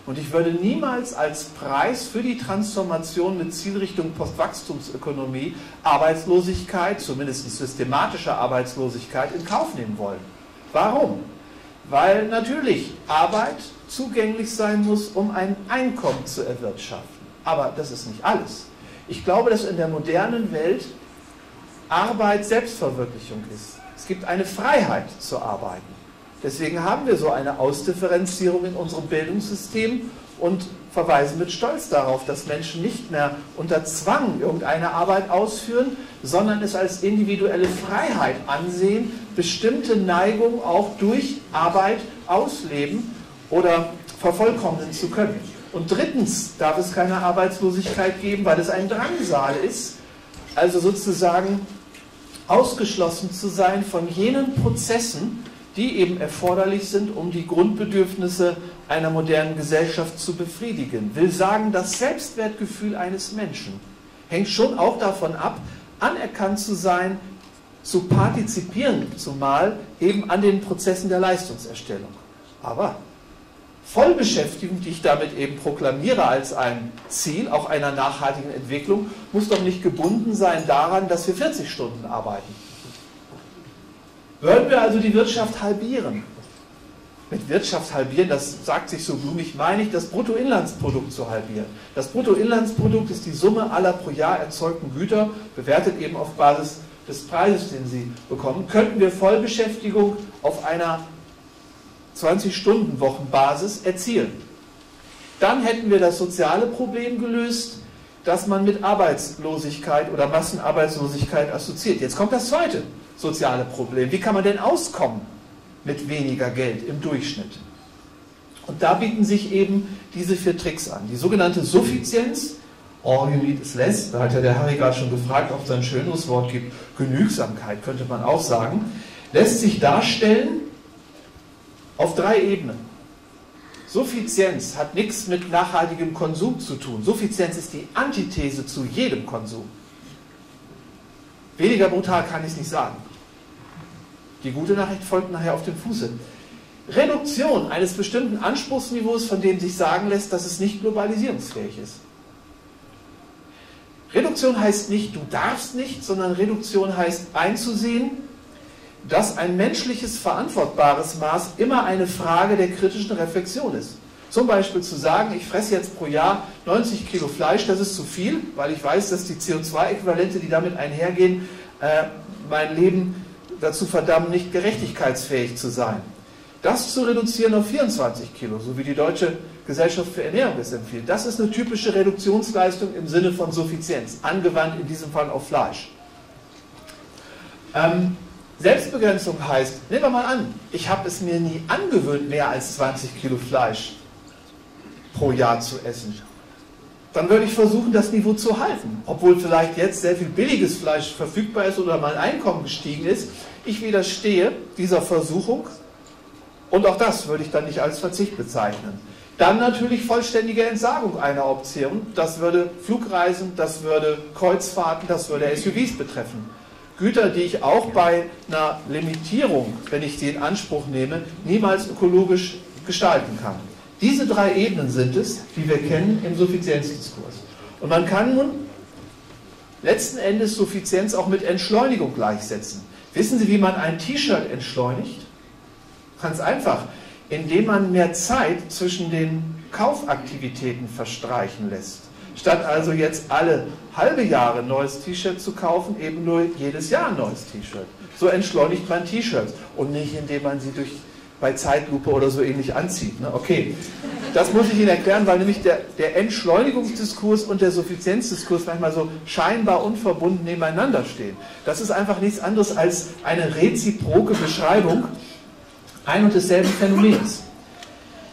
Und ich würde niemals als Preis für die Transformation mit Zielrichtung Postwachstumsökonomie Arbeitslosigkeit, zumindest systematische Arbeitslosigkeit, in Kauf nehmen wollen. Warum? Weil natürlich Arbeit zugänglich sein muss, um ein Einkommen zu erwirtschaften. Aber das ist nicht alles. Ich glaube, dass in der modernen Welt Arbeit Selbstverwirklichung ist. Es gibt eine Freiheit zu arbeiten. Deswegen haben wir so eine Ausdifferenzierung in unserem Bildungssystem und verweisen mit Stolz darauf, dass Menschen nicht mehr unter Zwang irgendeine Arbeit ausführen, sondern es als individuelle Freiheit ansehen, bestimmte Neigungen auch durch Arbeit ausleben oder vervollkommnen zu können. Und drittens darf es keine Arbeitslosigkeit geben, weil es ein Drangsal ist, also sozusagen ausgeschlossen zu sein von jenen Prozessen, die eben erforderlich sind, um die Grundbedürfnisse einer modernen Gesellschaft zu befriedigen. Will sagen, das Selbstwertgefühl eines Menschen hängt schon auch davon ab, anerkannt zu sein, zu partizipieren, zumal eben an den Prozessen der Leistungserstellung. Aber Vollbeschäftigung, die ich damit eben proklamiere als ein Ziel, auch einer nachhaltigen Entwicklung, muss doch nicht gebunden sein daran, dass wir 40 Stunden arbeiten. Würden wir also die Wirtschaft halbieren? Mit Wirtschaft halbieren, das sagt sich so blumig, meine ich, das Bruttoinlandsprodukt zu halbieren. Das Bruttoinlandsprodukt ist die Summe aller pro Jahr erzeugten Güter, bewertet eben auf Basis des Preises, den sie bekommen. Könnten wir Vollbeschäftigung auf einer 20-Stunden-Wochenbasis erzielen? Dann hätten wir das soziale Problem gelöst, das man mit Arbeitslosigkeit oder Massenarbeitslosigkeit assoziiert. Jetzt kommt das zweite soziale Problem. Wie kann man denn auskommen mit weniger Geld im Durchschnitt? Und da bieten sich eben diese 4 Tricks an. Die sogenannte Suffizienz, all you need is less, da hat ja der Harry gerade schon gefragt, ob es ein schönes Wort gibt, Genügsamkeit könnte man auch sagen, lässt sich darstellen auf 3 Ebenen. Suffizienz hat nichts mit nachhaltigem Konsum zu tun. Suffizienz ist die Antithese zu jedem Konsum. Weniger brutal kann ich es nicht sagen. Die gute Nachricht folgt nachher auf dem Fuße. Reduktion eines bestimmten Anspruchsniveaus, von dem sich sagen lässt, dass es nicht globalisierungsfähig ist. Reduktion heißt nicht, du darfst nicht, sondern Reduktion heißt einzusehen, dass ein menschliches verantwortbares Maß immer eine Frage der kritischen Reflexion ist. Zum Beispiel zu sagen, ich fresse jetzt pro Jahr 90 Kilo Fleisch, das ist zu viel, weil ich weiß, dass die CO2-Äquivalente, die damit einhergehen, mein Leben dazu verdammen, nicht gerechtigkeitsfähig zu sein. Das zu reduzieren auf 24 Kilo, so wie die Deutsche Gesellschaft für Ernährung es empfiehlt, das ist eine typische Reduktionsleistung im Sinne von Suffizienz, angewandt in diesem Fall auf Fleisch. Selbstbegrenzung heißt, nehmen wir mal an, ich habe es mir nie angewöhnt, mehr als 20 Kilo Fleisch pro Jahr zu essen. Dann würde ich versuchen, das Niveau zu halten, obwohl vielleicht jetzt sehr viel billiges Fleisch verfügbar ist oder mein Einkommen gestiegen ist. Ich widerstehe dieser Versuchung und auch das würde ich dann nicht als Verzicht bezeichnen. Dann natürlich vollständige Entsagung einer Option. Das würde Flugreisen, das würde Kreuzfahrten, das würde SUVs betreffen. Güter, die ich auch bei einer Limitierung, wenn ich sie in Anspruch nehme, niemals ökologisch gestalten kann. Diese drei Ebenen sind es, die wir kennen im Suffizienzdiskurs. Und man kann nun letzten Endes Suffizienz auch mit Entschleunigung gleichsetzen. Wissen Sie, wie man ein T-Shirt entschleunigt? Ganz einfach, indem man mehr Zeit zwischen den Kaufaktivitäten verstreichen lässt. Statt also jetzt alle halbe Jahre ein neues T-Shirt zu kaufen, eben nur jedes Jahr ein neues T-Shirt. So entschleunigt man T-Shirts und nicht, indem man sie bei Zeitlupe oder so ähnlich anzieht. Ne? Okay, das muss ich Ihnen erklären, weil nämlich der Entschleunigungsdiskurs und der Suffizienzdiskurs manchmal so scheinbar unverbunden nebeneinander stehen. Das ist einfach nichts anderes als eine reziproke Beschreibung ein und desselben Phänomens.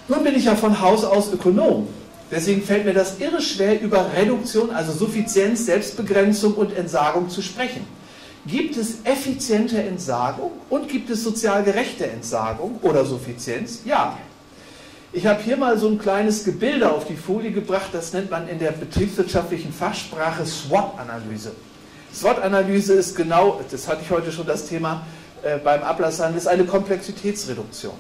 Nun bin ich ja von Haus aus Ökonom. Deswegen fällt mir das irre schwer, über Reduktion, also Suffizienz, Selbstbegrenzung und Entsagung zu sprechen. Gibt es effiziente Entsagung und gibt es sozial gerechte Entsagung oder Suffizienz? Ja. Ich habe hier mal so ein kleines Gebilde auf die Folie gebracht, das nennt man in der betriebswirtschaftlichen Fachsprache SWOT-Analyse. SWOT-Analyse ist genau, das hatte ich heute schon das Thema beim Ablasshandel, ist eine Komplexitätsreduktion.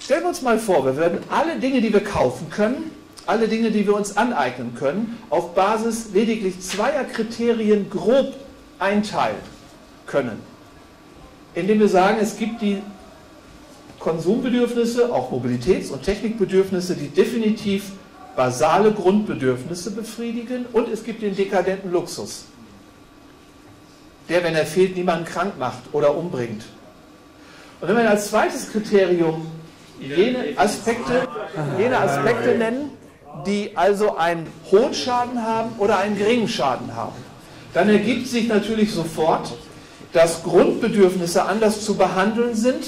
Stellen wir uns mal vor, wir würden alle Dinge, die wir kaufen können, alle Dinge, die wir uns aneignen können, auf Basis lediglich zweier Kriterien grob einteilen können. Indem wir sagen, es gibt die Konsumbedürfnisse, auch Mobilitäts- und Technikbedürfnisse, die definitiv basale Grundbedürfnisse befriedigen, und es gibt den dekadenten Luxus, der, wenn er fehlt, niemanden krank macht oder umbringt. Und wenn man als zweites Kriterium jene Aspekte nennen, die also einen hohen Schaden haben oder einen geringen Schaden haben. Dann ergibt sich natürlich sofort, dass Grundbedürfnisse anders zu behandeln sind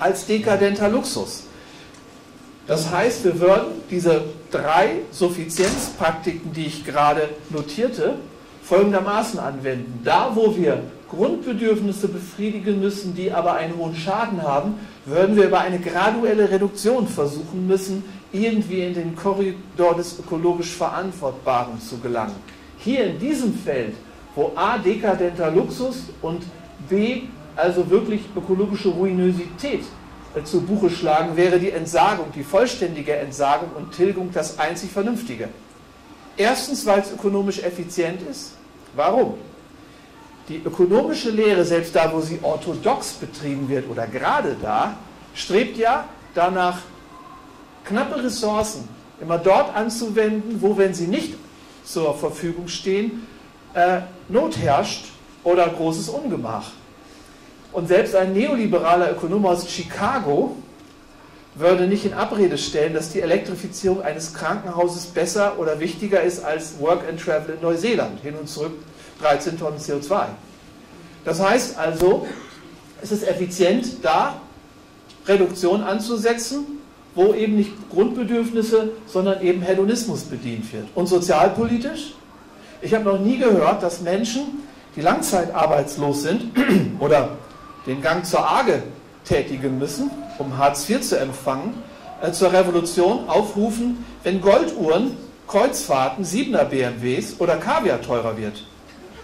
als dekadenter Luxus. Das heißt, wir würden diese drei Suffizienzpraktiken, die ich gerade notierte, folgendermaßen anwenden. Da, wo wir Grundbedürfnisse befriedigen müssen, die aber einen hohen Schaden haben, würden wir über eine graduelle Reduktion versuchen müssen, irgendwie in den Korridor des ökologisch Verantwortbaren zu gelangen. Hier in diesem Feld, wo A, dekadenter Luxus und B, also wirklich ökologische Ruinösität zu Buche schlagen, wäre die Entsagung, die vollständige Entsagung und Tilgung das einzig Vernünftige. Erstens, weil es ökonomisch effizient ist. Warum? Die ökonomische Lehre, selbst da, wo sie orthodox betrieben wird oder gerade da, strebt ja danach, knappe Ressourcen immer dort anzuwenden, wo, wenn sie nicht zur Verfügung stehen, Not herrscht oder großes Ungemach. Und selbst ein neoliberaler Ökonom aus Chicago würde nicht in Abrede stellen, dass die Elektrifizierung eines Krankenhauses besser oder wichtiger ist als Work and Travel in Neuseeland, hin und zurück 13 Tonnen CO2. Das heißt also, es ist effizient, da Reduktion anzusetzen, wo eben nicht Grundbedürfnisse, sondern eben Hedonismus bedient wird. Und sozialpolitisch? Ich habe noch nie gehört, dass Menschen, die langzeitarbeitslos sind oder den Gang zur AGE tätigen müssen, um Hartz IV zu empfangen, zur Revolution aufrufen, wenn Golduhren, Kreuzfahrten, 7er BMWs oder Kaviar teurer wird.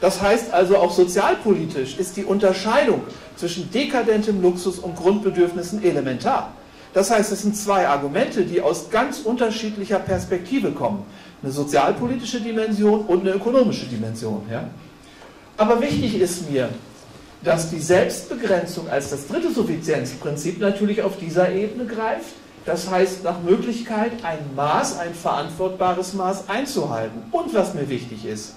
Das heißt also, auch sozialpolitisch ist die Unterscheidung zwischen dekadentem Luxus und Grundbedürfnissen elementar. Das heißt, es sind zwei Argumente, die aus ganz unterschiedlicher Perspektive kommen. Eine sozialpolitische Dimension und eine ökonomische Dimension. Ja? Aber wichtig ist mir, dass die Selbstbegrenzung als das dritte Suffizienzprinzip natürlich auf dieser Ebene greift. Das heißt, nach Möglichkeit ein Maß, ein verantwortbares Maß einzuhalten. Und was mir wichtig ist,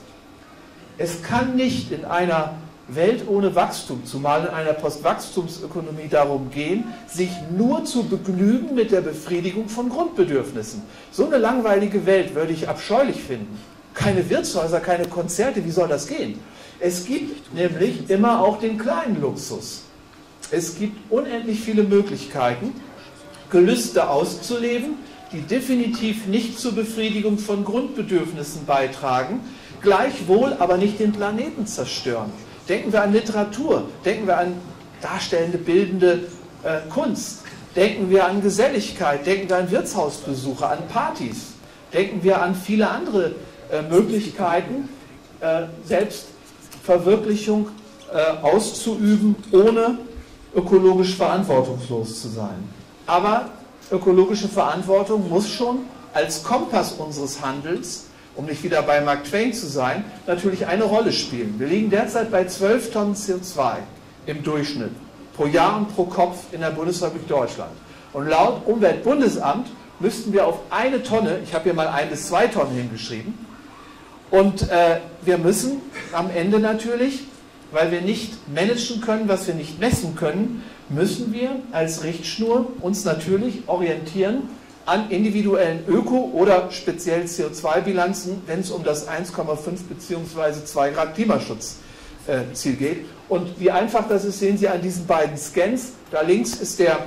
es kann nicht in einer Welt ohne Wachstum, zumal in einer Postwachstumsökonomie, darum gehen, sich nur zu begnügen mit der Befriedigung von Grundbedürfnissen. So eine langweilige Welt würde ich abscheulich finden. Keine Wirtshäuser, keine Konzerte, wie soll das gehen? Es gibt nämlich immer auch den kleinen Luxus. Es gibt unendlich viele Möglichkeiten, Gelüste auszuleben, die definitiv nicht zur Befriedigung von Grundbedürfnissen beitragen, gleichwohl aber nicht den Planeten zerstören. Denken wir an Literatur, denken wir an darstellende, bildende Kunst, denken wir an Geselligkeit, denken wir an Wirtshausbesuche, an Partys, denken wir an viele andere Möglichkeiten, Selbstverwirklichung auszuüben, ohne ökologisch verantwortungslos zu sein. Aber ökologische Verantwortung muss schon als Kompass unseres Handelns, um nicht wieder bei Mark Twain zu sein, natürlich eine Rolle spielen. Wir liegen derzeit bei 12 Tonnen CO2 im Durchschnitt pro Jahr und pro Kopf in der Bundesrepublik Deutschland. Und laut Umweltbundesamt müssten wir auf eine Tonne, ich habe hier mal 1 bis 2 Tonnen hingeschrieben, und wir müssen am Ende natürlich, weil wir nicht managen können, was wir nicht messen können, müssen wir als Richtschnur uns natürlich orientieren an individuellen Öko- oder speziell CO2-Bilanzen, wenn es um das 1,5 bzw. 2 Grad Klimaschutzziel geht. Und wie einfach das ist, sehen Sie an diesen beiden Scans. Da links ist der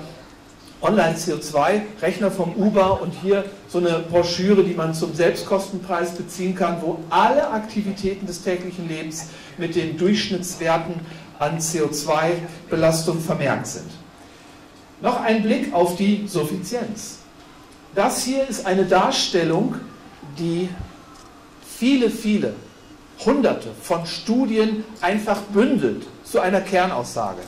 Online-CO2-Rechner vom Uber und hier so eine Broschüre, die man zum Selbstkostenpreis beziehen kann, wo alle Aktivitäten des täglichen Lebens mit den Durchschnittswerten an CO2-Belastung vermerkt sind. Noch ein Blick auf die Suffizienz. Das hier ist eine Darstellung, die viele, viele Hunderte von Studien einfach bündelt zu einer Kernaussage.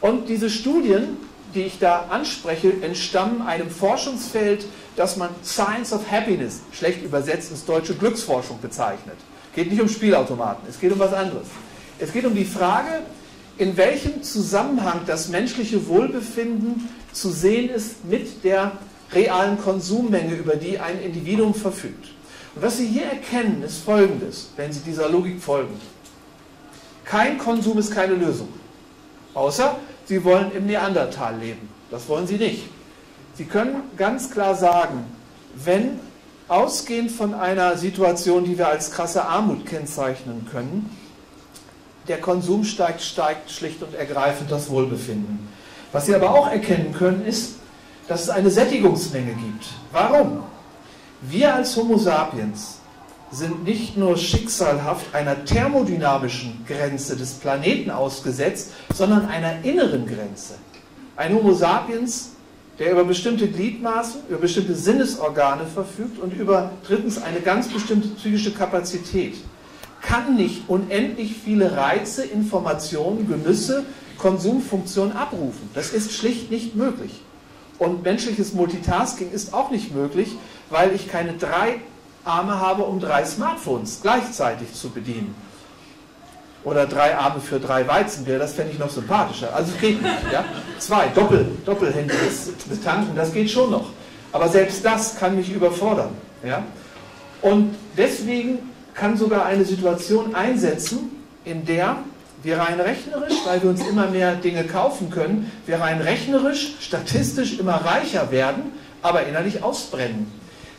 Und diese Studien, die ich da anspreche, entstammen einem Forschungsfeld, das man Science of Happiness, schlecht übersetzt ins Deutsche Glücksforschung, bezeichnet. Es geht nicht um Spielautomaten, es geht um was anderes. Es geht um die Frage, in welchem Zusammenhang das menschliche Wohlbefinden zu sehen ist mit der realen Konsummenge, über die ein Individuum verfügt. Und was Sie hier erkennen, ist Folgendes, wenn Sie dieser Logik folgen. Kein Konsum ist keine Lösung, außer Sie wollen im Neandertal leben. Das wollen Sie nicht. Sie können ganz klar sagen, wenn ausgehend von einer Situation, die wir als krasse Armut kennzeichnen können, der Konsum steigt, steigt schlicht und ergreifend das Wohlbefinden. Was Sie aber auch erkennen können, ist, dass es eine Sättigungsmenge gibt. Warum? Wir als Homo sapiens sind nicht nur schicksalhaft einer thermodynamischen Grenze des Planeten ausgesetzt, sondern einer inneren Grenze. Ein Homo sapiens, der über bestimmte Gliedmaßen, über bestimmte Sinnesorgane verfügt und über drittens eine ganz bestimmte psychische Kapazität, kann nicht unendlich viele Reize, Informationen, Genüsse, Konsumfunktionen abrufen. Das ist schlicht nicht möglich. Und menschliches Multitasking ist auch nicht möglich, weil ich keine 3 Arme habe, um 3 Smartphones gleichzeitig zu bedienen. Oder 3 Arme für 3 Weizenbier, das fände ich noch sympathischer. Also es geht nicht. Ja? 2 doppelhändiges Betanken, das geht schon noch. Aber selbst das kann mich überfordern. Ja? Und deswegen kann sogar eine Situation einsetzen, in der wir rein rechnerisch, weil wir uns immer mehr Dinge kaufen können, wir rein rechnerisch, statistisch immer reicher werden, aber innerlich ausbrennen.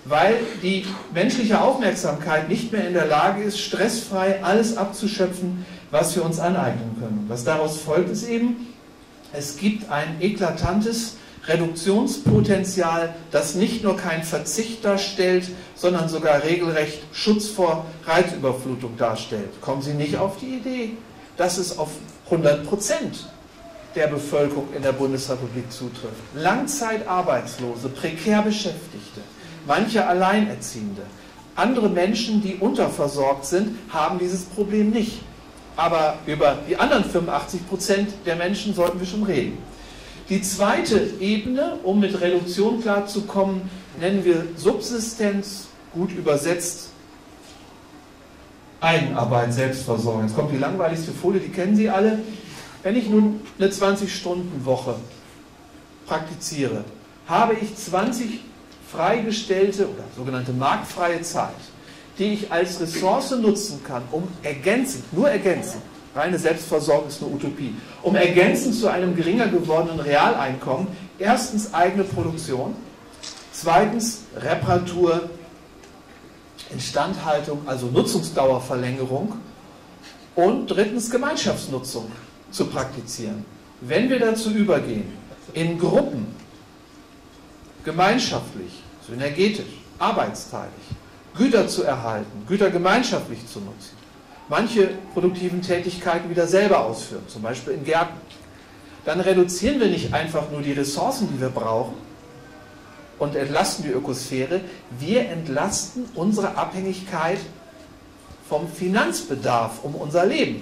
Weil die menschliche Aufmerksamkeit nicht mehr in der Lage ist, stressfrei alles abzuschöpfen, was wir uns aneignen können. Was daraus folgt, ist eben, es gibt ein eklatantes Reduktionspotenzial, das nicht nur keinen Verzicht darstellt, sondern sogar regelrecht Schutz vor Reizüberflutung darstellt. Kommen Sie nicht auf die Idee, dass es auf 100% der Bevölkerung in der Bundesrepublik zutrifft. Langzeitarbeitslose, prekär Beschäftigte, manche Alleinerziehende. Andere Menschen, die unterversorgt sind, haben dieses Problem nicht. Aber über die anderen 85% der Menschen sollten wir schon reden. Die zweite Ebene, um mit Reduktion klarzukommen, nennen wir Subsistenz, gut übersetzt Eigenarbeit, Selbstversorgung. Jetzt kommt die langweiligste Folie, die kennen Sie alle. Wenn ich nun eine 20-Stunden-Woche praktiziere, habe ich 20 freigestellte oder sogenannte marktfreie Zeit, die ich als Ressource nutzen kann, um ergänzend, nur ergänzend, reine Selbstversorgung ist eine Utopie, um ergänzend zu einem geringer gewordenen Realeinkommen erstens eigene Produktion, zweitens Reparatur, Instandhaltung, also Nutzungsdauerverlängerung und drittens Gemeinschaftsnutzung zu praktizieren. Wenn wir dazu übergehen, in Gruppen, gemeinschaftlich, synergetisch, arbeitsteilig, Güter zu erhalten, Güter gemeinschaftlich zu nutzen, manche produktiven Tätigkeiten wieder selber ausführen, zum Beispiel in Gärten, dann reduzieren wir nicht einfach nur die Ressourcen, die wir brauchen und entlasten die Ökosphäre, wir entlasten unsere Abhängigkeit vom Finanzbedarf, um unser Leben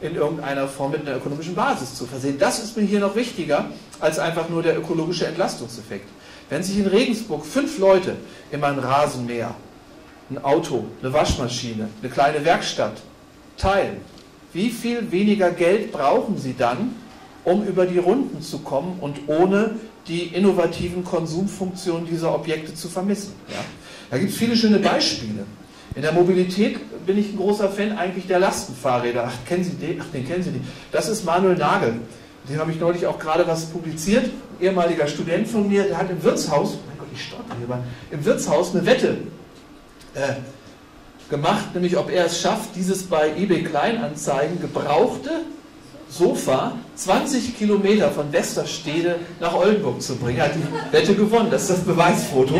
in irgendeiner Form mit einer ökonomischen Basis zu versehen. Das ist mir hier noch wichtiger als einfach nur der ökologische Entlastungseffekt. Wenn sich in Regensburg 5 Leute immer ein Rasenmäher, ein Auto, eine Waschmaschine, eine kleine Werkstatt teilen, wie viel weniger Geld brauchen sie dann, um über die Runden zu kommen und ohne die innovativen Konsumfunktionen dieser Objekte zu vermissen? Ja? Da gibt es viele schöne Beispiele. In der Mobilität bin ich ein großer Fan eigentlich der Lastenfahrräder. Ach, kennen Sie den? Ach, den kennen Sie nicht. Das ist Manuel Nagel. Dem habe ich neulich auch gerade was publiziert. Ein ehemaliger Student von mir, der hat im Wirtshaus, mein Gott, ich stolper hier mal, im Wirtshaus eine Wette gemacht, nämlich ob er es schafft, dieses bei eBay Kleinanzeigen gebrauchte Sofa 20 Kilometer von Westerstede nach Oldenburg zu bringen. Er hat die Wette gewonnen, das ist das Beweisfoto.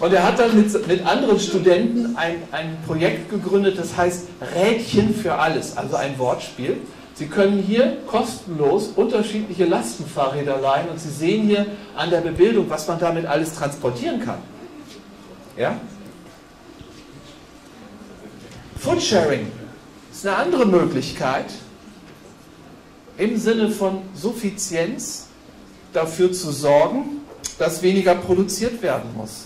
Und er hat dann mit anderen Studenten ein Projekt gegründet, das heißt Rädchen für alles, also ein Wortspiel. Sie können hier kostenlos unterschiedliche Lastenfahrräder leihen und Sie sehen hier an der Bebildung, was man damit alles transportieren kann. Ja? Foodsharing ist eine andere Möglichkeit, im Sinne von Suffizienz dafür zu sorgen, dass weniger produziert werden muss.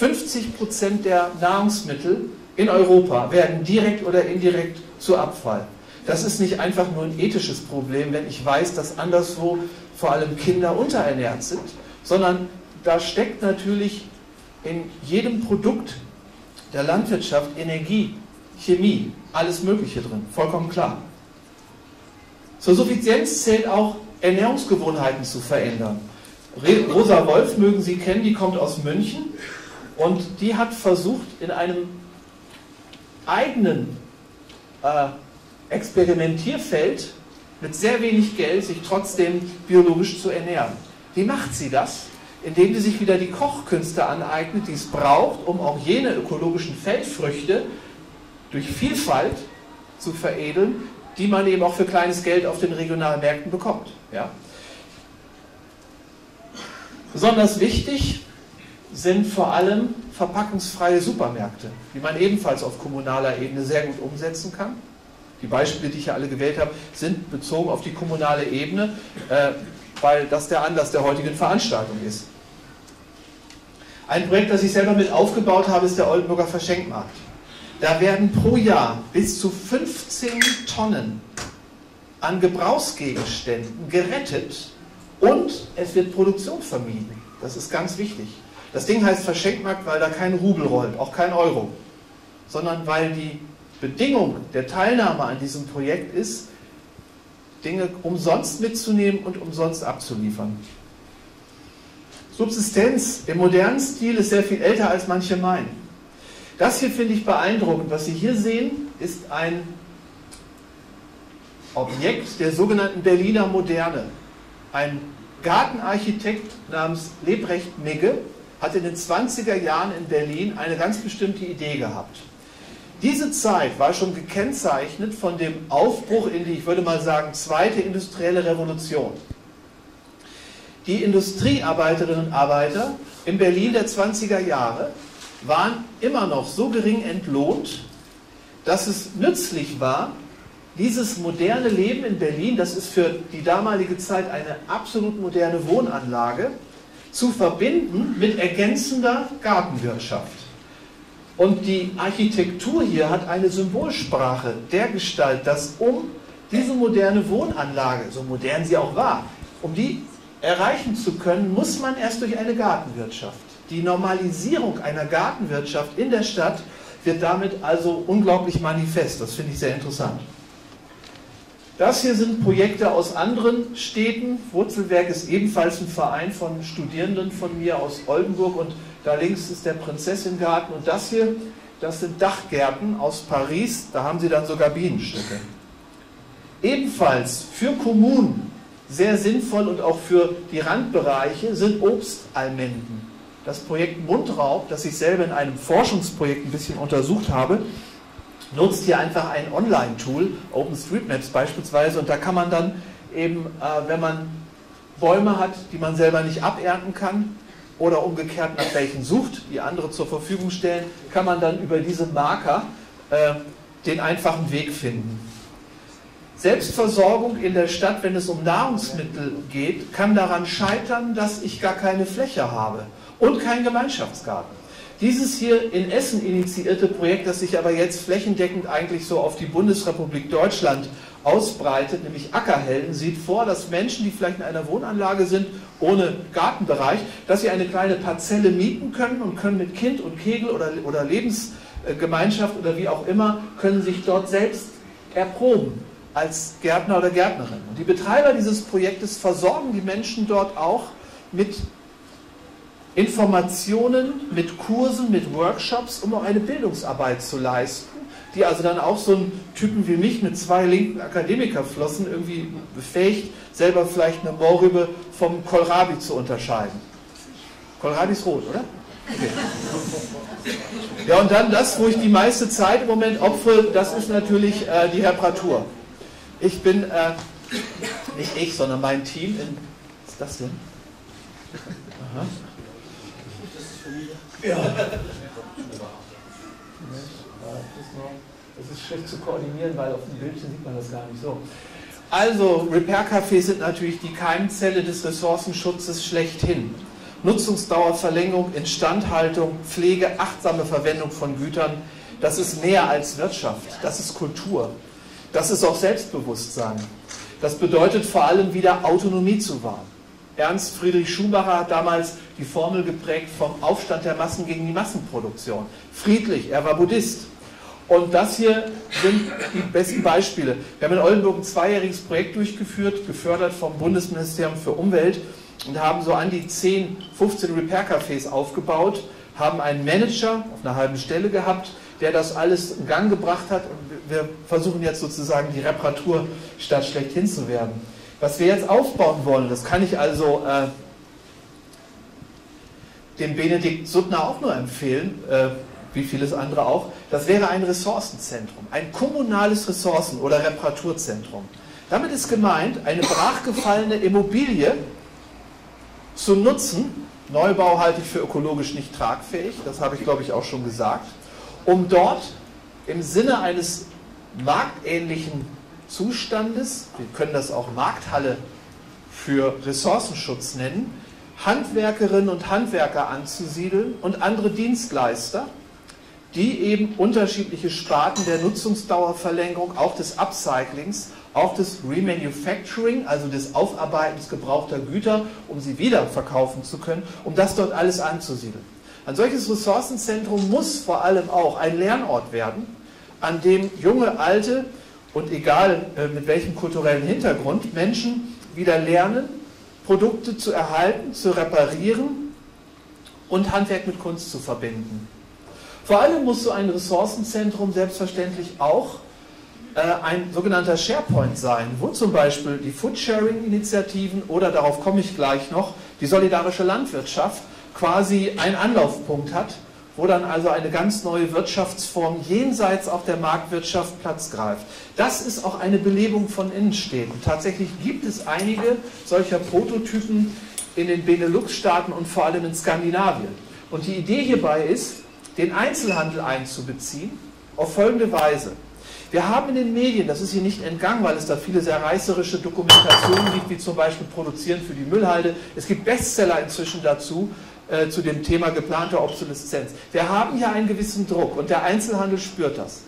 50% der Nahrungsmittel in Europa werden direkt oder indirekt zu Abfall. Das ist nicht einfach nur ein ethisches Problem, wenn ich weiß, dass anderswo vor allem Kinder unterernährt sind, sondern da steckt natürlich in jedem Produkt der Landwirtschaft Energie, Chemie, alles Mögliche drin, vollkommen klar. Zur Suffizienz zählt auch, Ernährungsgewohnheiten zu verändern. Rosa Wolf mögen Sie kennen, die kommt aus München. Und die hat versucht, in einem eigenen Experimentierfeld mit sehr wenig Geld sich trotzdem biologisch zu ernähren. Wie macht sie das? Indem sie sich wieder die Kochkünste aneignet, die es braucht, um auch jene ökologischen Feldfrüchte durch Vielfalt zu veredeln, die man eben auch für kleines Geld auf den Regionalmärkten bekommt. Ja? Besonders wichtig sind vor allem verpackungsfreie Supermärkte, die man ebenfalls auf kommunaler Ebene sehr gut umsetzen kann. Die Beispiele, die ich hier alle gewählt habe, sind bezogen auf die kommunale Ebene, weil das der Anlass der heutigen Veranstaltung ist. Ein Projekt, das ich selber mit aufgebaut habe, ist der Oldenburger Verschenkmarkt. Da werden pro Jahr bis zu 15 Tonnen an Gebrauchsgegenständen gerettet und es wird Produktion vermieden. Das ist ganz wichtig. Das Ding heißt Verschenkmarkt, weil da kein Rubel rollt, auch kein Euro, sondern weil die Bedingung der Teilnahme an diesem Projekt ist, Dinge umsonst mitzunehmen und umsonst abzuliefern. Subsistenz im modernen Stil ist sehr viel älter, als manche meinen. Das hier finde ich beeindruckend. Was Sie hier sehen, ist ein Objekt der sogenannten Berliner Moderne. Ein Gartenarchitekt namens Lebrecht Migge hat in den 20er Jahren in Berlin eine ganz bestimmte Idee gehabt. Diese Zeit war schon gekennzeichnet von dem Aufbruch in die, ich würde mal sagen, zweite industrielle Revolution. Die Industriearbeiterinnen und Arbeiter in Berlin der 20er Jahre waren immer noch so gering entlohnt, dass es nützlich war, dieses moderne Leben in Berlin, das ist für die damalige Zeit eine absolut moderne Wohnanlage, zu verbinden mit ergänzender Gartenwirtschaft. Und die Architektur hier hat eine Symbolsprache dergestalt, dass um diese moderne Wohnanlage, so modern sie auch war, um die erreichen zu können, muss man erst durch eine Gartenwirtschaft. Die Normalisierung einer Gartenwirtschaft in der Stadt wird damit also unglaublich manifest. Das finde ich sehr interessant. Das hier sind Projekte aus anderen Städten. Wurzelwerk ist ebenfalls ein Verein von Studierenden von mir aus Oldenburg und da links ist der Prinzessingarten und das hier, das sind Dachgärten aus Paris, da haben sie dann sogar Bienenstöcke. Ebenfalls für Kommunen sehr sinnvoll und auch für die Randbereiche sind Obstalmenden. Das Projekt Mundraub, das ich selber in einem Forschungsprojekt ein bisschen untersucht habe, nutzt hier einfach ein Online-Tool, OpenStreetMaps beispielsweise, und da kann man dann eben, wenn man Bäume hat, die man selber nicht abernten kann, oder umgekehrt nach welchen sucht, die andere zur Verfügung stellen, kann man dann über diese Marker den einfachen Weg finden. Selbstversorgung in der Stadt, wenn es um Nahrungsmittel geht, kann daran scheitern, dass ich gar keine Fläche habe und keinen Gemeinschaftsgarten. Dieses hier in Essen initiierte Projekt, das sich aber jetzt flächendeckend eigentlich so auf die Bundesrepublik Deutschland ausbreitet, nämlich Ackerhelden, sieht vor, dass Menschen, die vielleicht in einer Wohnanlage sind, ohne Gartenbereich, dass sie eine kleine Parzelle mieten können und können mit Kind und Kegel oder Lebensgemeinschaft oder wie auch immer, können sich dort selbst erproben als Gärtner oder Gärtnerin. Und die Betreiber dieses Projektes versorgen die Menschen dort auch mit Informationen, mit Kursen, mit Workshops, um auch eine Bildungsarbeit zu leisten, die also dann auch so einen Typen wie mich mit zwei linken Akademikerflossen irgendwie befähigt, selber vielleicht eine Mohrrübe vom Kohlrabi zu unterscheiden. Kohlrabi ist rot, oder? Okay. Ja, und dann das, wo ich die meiste Zeit im Moment opfere, das ist natürlich die Reparatur. Ich bin, nicht ich, sondern mein Team in... Was ist das denn? Aha. Ja. Das ist schlecht zu koordinieren, weil auf dem Bildschirm sieht man das gar nicht so. Also, Repair-Cafés sind natürlich die Keimzelle des Ressourcenschutzes schlechthin. Nutzungsdauerverlängerung, Instandhaltung, Pflege, achtsame Verwendung von Gütern, das ist mehr als Wirtschaft, das ist Kultur. Das ist auch Selbstbewusstsein. Das bedeutet vor allem wieder Autonomie zu wahren. Ernst Friedrich Schumacher hat damals die Formel geprägt vom Aufstand der Massen gegen die Massenproduktion. Friedlich, er war Buddhist. Und das hier sind die besten Beispiele. Wir haben in Oldenburg ein zweijähriges Projekt durchgeführt, gefördert vom Bundesministerium für Umwelt und haben so an die 10, 15 Repair-Cafés aufgebaut, haben einen Manager auf einer halben Stelle gehabt, der das alles in Gang gebracht hat und wir versuchen jetzt sozusagen die Reparaturstadt schlechthin zu werden. Was wir jetzt aufbauen wollen, das kann ich also dem Benedikt Suttner auch nur empfehlen, wie vieles andere auch, das wäre ein Ressourcenzentrum, ein kommunales Ressourcen- oder Reparaturzentrum. Damit ist gemeint, eine brachgefallene Immobilie zu nutzen, Neubau halte ich für ökologisch nicht tragfähig, das habe ich glaube ich auch schon gesagt, um dort im Sinne eines marktähnlichen Zustandes, wir können das auch Markthalle für Ressourcenschutz nennen, Handwerkerinnen und Handwerker anzusiedeln und andere Dienstleister, die eben unterschiedliche Sparten der Nutzungsdauerverlängerung, auch des Upcyclings, auch des Remanufacturing, also des Aufarbeitens gebrauchter Güter, um sie wieder verkaufen zu können, um das dort alles anzusiedeln. Ein solches Ressourcenzentrum muss vor allem auch ein Lernort werden, an dem junge, alte, und egal mit welchem kulturellen Hintergrund, Menschen wieder lernen, Produkte zu erhalten, zu reparieren und Handwerk mit Kunst zu verbinden. Vor allem muss so ein Ressourcenzentrum selbstverständlich auch ein sogenannter SharePoint sein, wo zum Beispiel die Foodsharing-Initiativen oder, darauf komme ich gleich noch, die solidarische Landwirtschaft quasi einen Anlaufpunkt hat, wo dann also eine ganz neue Wirtschaftsform jenseits auch der Marktwirtschaft Platz greift. Das ist auch eine Belebung von Innenstädten. Tatsächlich gibt es einige solcher Prototypen in den Benelux-Staaten und vor allem in Skandinavien. Und die Idee hierbei ist, den Einzelhandel einzubeziehen, auf folgende Weise. Wir haben in den Medien, das ist hier nicht entgangen, weil es da viele sehr reißerische Dokumentationen gibt, wie zum Beispiel Produzieren für die Müllhalde. Es gibt Bestseller inzwischen dazu, zu dem Thema geplante Obsoleszenz. Wir haben hier einen gewissen Druck und der Einzelhandel spürt das.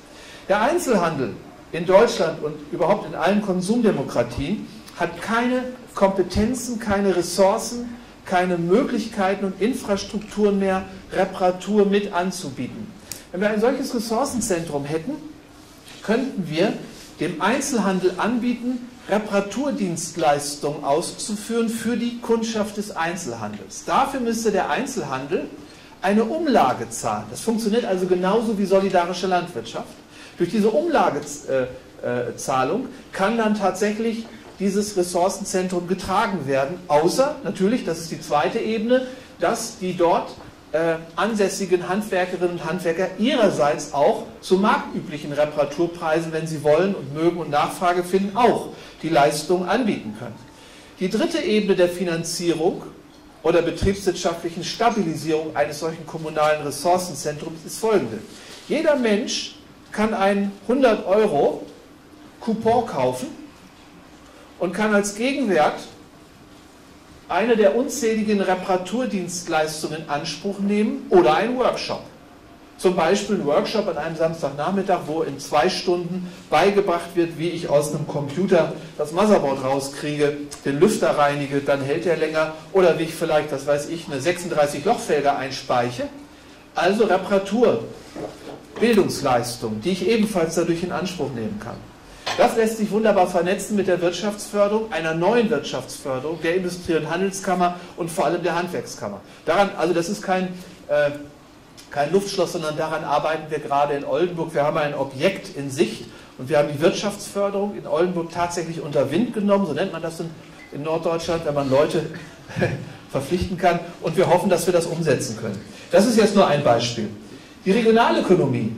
Der Einzelhandel in Deutschland und überhaupt in allen Konsumdemokratien hat keine Kompetenzen, keine Ressourcen, keine Möglichkeiten und Infrastrukturen mehr, Reparatur mit anzubieten. Wenn wir ein solches Ressourcenzentrum hätten, könnten wir dem Einzelhandel anbieten, Reparaturdienstleistungen auszuführen für die Kundschaft des Einzelhandels. Dafür müsste der Einzelhandel eine Umlage zahlen. Das funktioniert also genauso wie solidarische Landwirtschaft. Durch diese Umlagezahlung kann dann tatsächlich dieses Ressourcenzentrum getragen werden, außer natürlich, das ist die zweite Ebene, dass die dort ansässigen Handwerkerinnen und Handwerker ihrerseits auch zu marktüblichen Reparaturpreisen, wenn sie wollen und mögen und Nachfrage finden, auch die Leistungen anbieten können. Die dritte Ebene der Finanzierung oder betriebswirtschaftlichen Stabilisierung eines solchen kommunalen Ressourcenzentrums ist folgende. Jeder Mensch kann einen 100-Euro-Coupon kaufen und kann als Gegenwert eine der unzähligen Reparaturdienstleistungen in Anspruch nehmen oder einen Workshop. Zum Beispiel ein Workshop an einem Samstagnachmittag, wo in 2 Stunden beigebracht wird, wie ich aus einem Computer das Motherboard rauskriege, den Lüfter reinige, dann hält er länger, oder wie ich vielleicht, das weiß ich, eine 36-Loch-Felge einspeiche. Also Reparatur, Bildungsleistung, die ich ebenfalls dadurch in Anspruch nehmen kann. Das lässt sich wunderbar vernetzen mit der Wirtschaftsförderung, einer neuen Wirtschaftsförderung, der Industrie- und Handelskammer und vor allem der Handwerkskammer. Daran, also das ist kein Luftschloss, sondern daran arbeiten wir gerade in Oldenburg. Wir haben ein Objekt in Sicht und wir haben die Wirtschaftsförderung in Oldenburg tatsächlich unter Wind genommen, so nennt man das in Norddeutschland, wenn man Leute verpflichten kann, und wir hoffen, dass wir das umsetzen können. Das ist jetzt nur ein Beispiel. Die Regionalökonomie,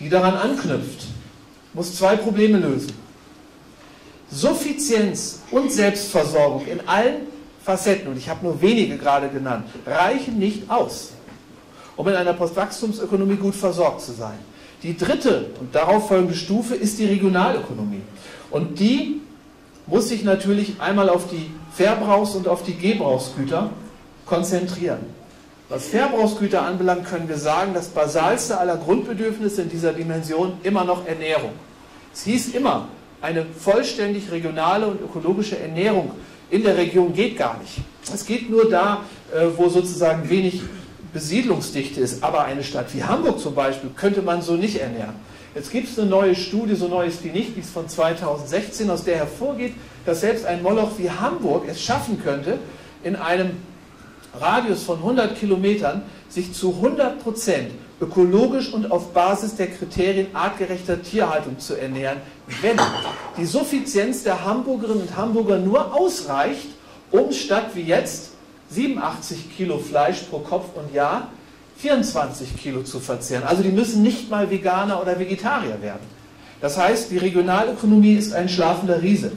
die daran anknüpft, muss 2 Probleme lösen. Suffizienz und Selbstversorgung in allen Facetten, und ich habe nur wenige gerade genannt, reichen nicht aus, um in einer Postwachstumsökonomie gut versorgt zu sein. Die dritte und darauf folgende Stufe ist die Regionalökonomie. Und die muss sich natürlich einmal auf die Verbrauchs- und auf die Gebrauchsgüter konzentrieren. Was Verbrauchsgüter anbelangt, können wir sagen, das basalste aller Grundbedürfnisse in dieser Dimension immer noch Ernährung. Es hieß immer, eine vollständig regionale und ökologische Ernährung in der Region geht gar nicht. Es geht nur da, wo sozusagen wenig Besiedlungsdichte ist. Aber eine Stadt wie Hamburg zum Beispiel könnte man so nicht ernähren. Jetzt gibt es eine neue Studie, so neu ist die nicht, die ist von 2016, aus der hervorgeht, dass selbst ein Moloch wie Hamburg es schaffen könnte, in einem Radius von 100 Kilometern sich zu 100% ökologisch und auf Basis der Kriterien artgerechter Tierhaltung zu ernähren, wenn die Suffizienz der Hamburgerinnen und Hamburger nur ausreicht, um statt wie jetzt 87 Kilo Fleisch pro Kopf und Jahr 24 Kilo zu verzehren. Also die müssen nicht mal Veganer oder Vegetarier werden. Das heißt, die Regionalökonomie ist ein schlafender Riese.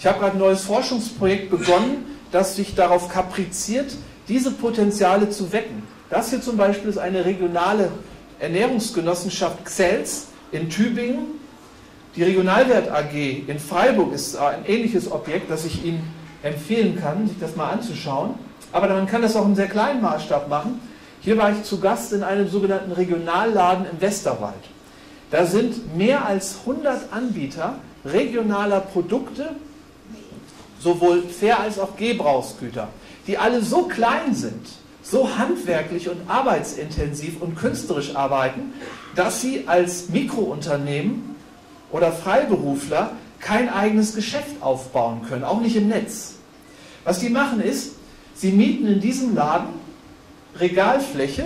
Ich habe gerade ein neues Forschungsprojekt begonnen, das sich darauf kapriziert, diese Potenziale zu wecken. Das hier zum Beispiel ist eine regionale Ernährungsgenossenschaft Xels in Tübingen. Die Regionalwert AG in Freiburg ist ein ähnliches Objekt, das ich Ihnen empfehlen kann, sich das mal anzuschauen. Aber man kann das auch im sehr kleinen Maßstab machen. Hier war ich zu Gast in einem sogenannten Regionalladen im Westerwald. Da sind mehr als 100 Anbieter regionaler Produkte, sowohl Ver- als auch Gebrauchsgüter, die alle so klein sind, so handwerklich und arbeitsintensiv und künstlerisch arbeiten, dass sie als Mikrounternehmen oder Freiberufler kein eigenes Geschäft aufbauen können, auch nicht im Netz. Was die machen ist, sie mieten in diesem Laden Regalfläche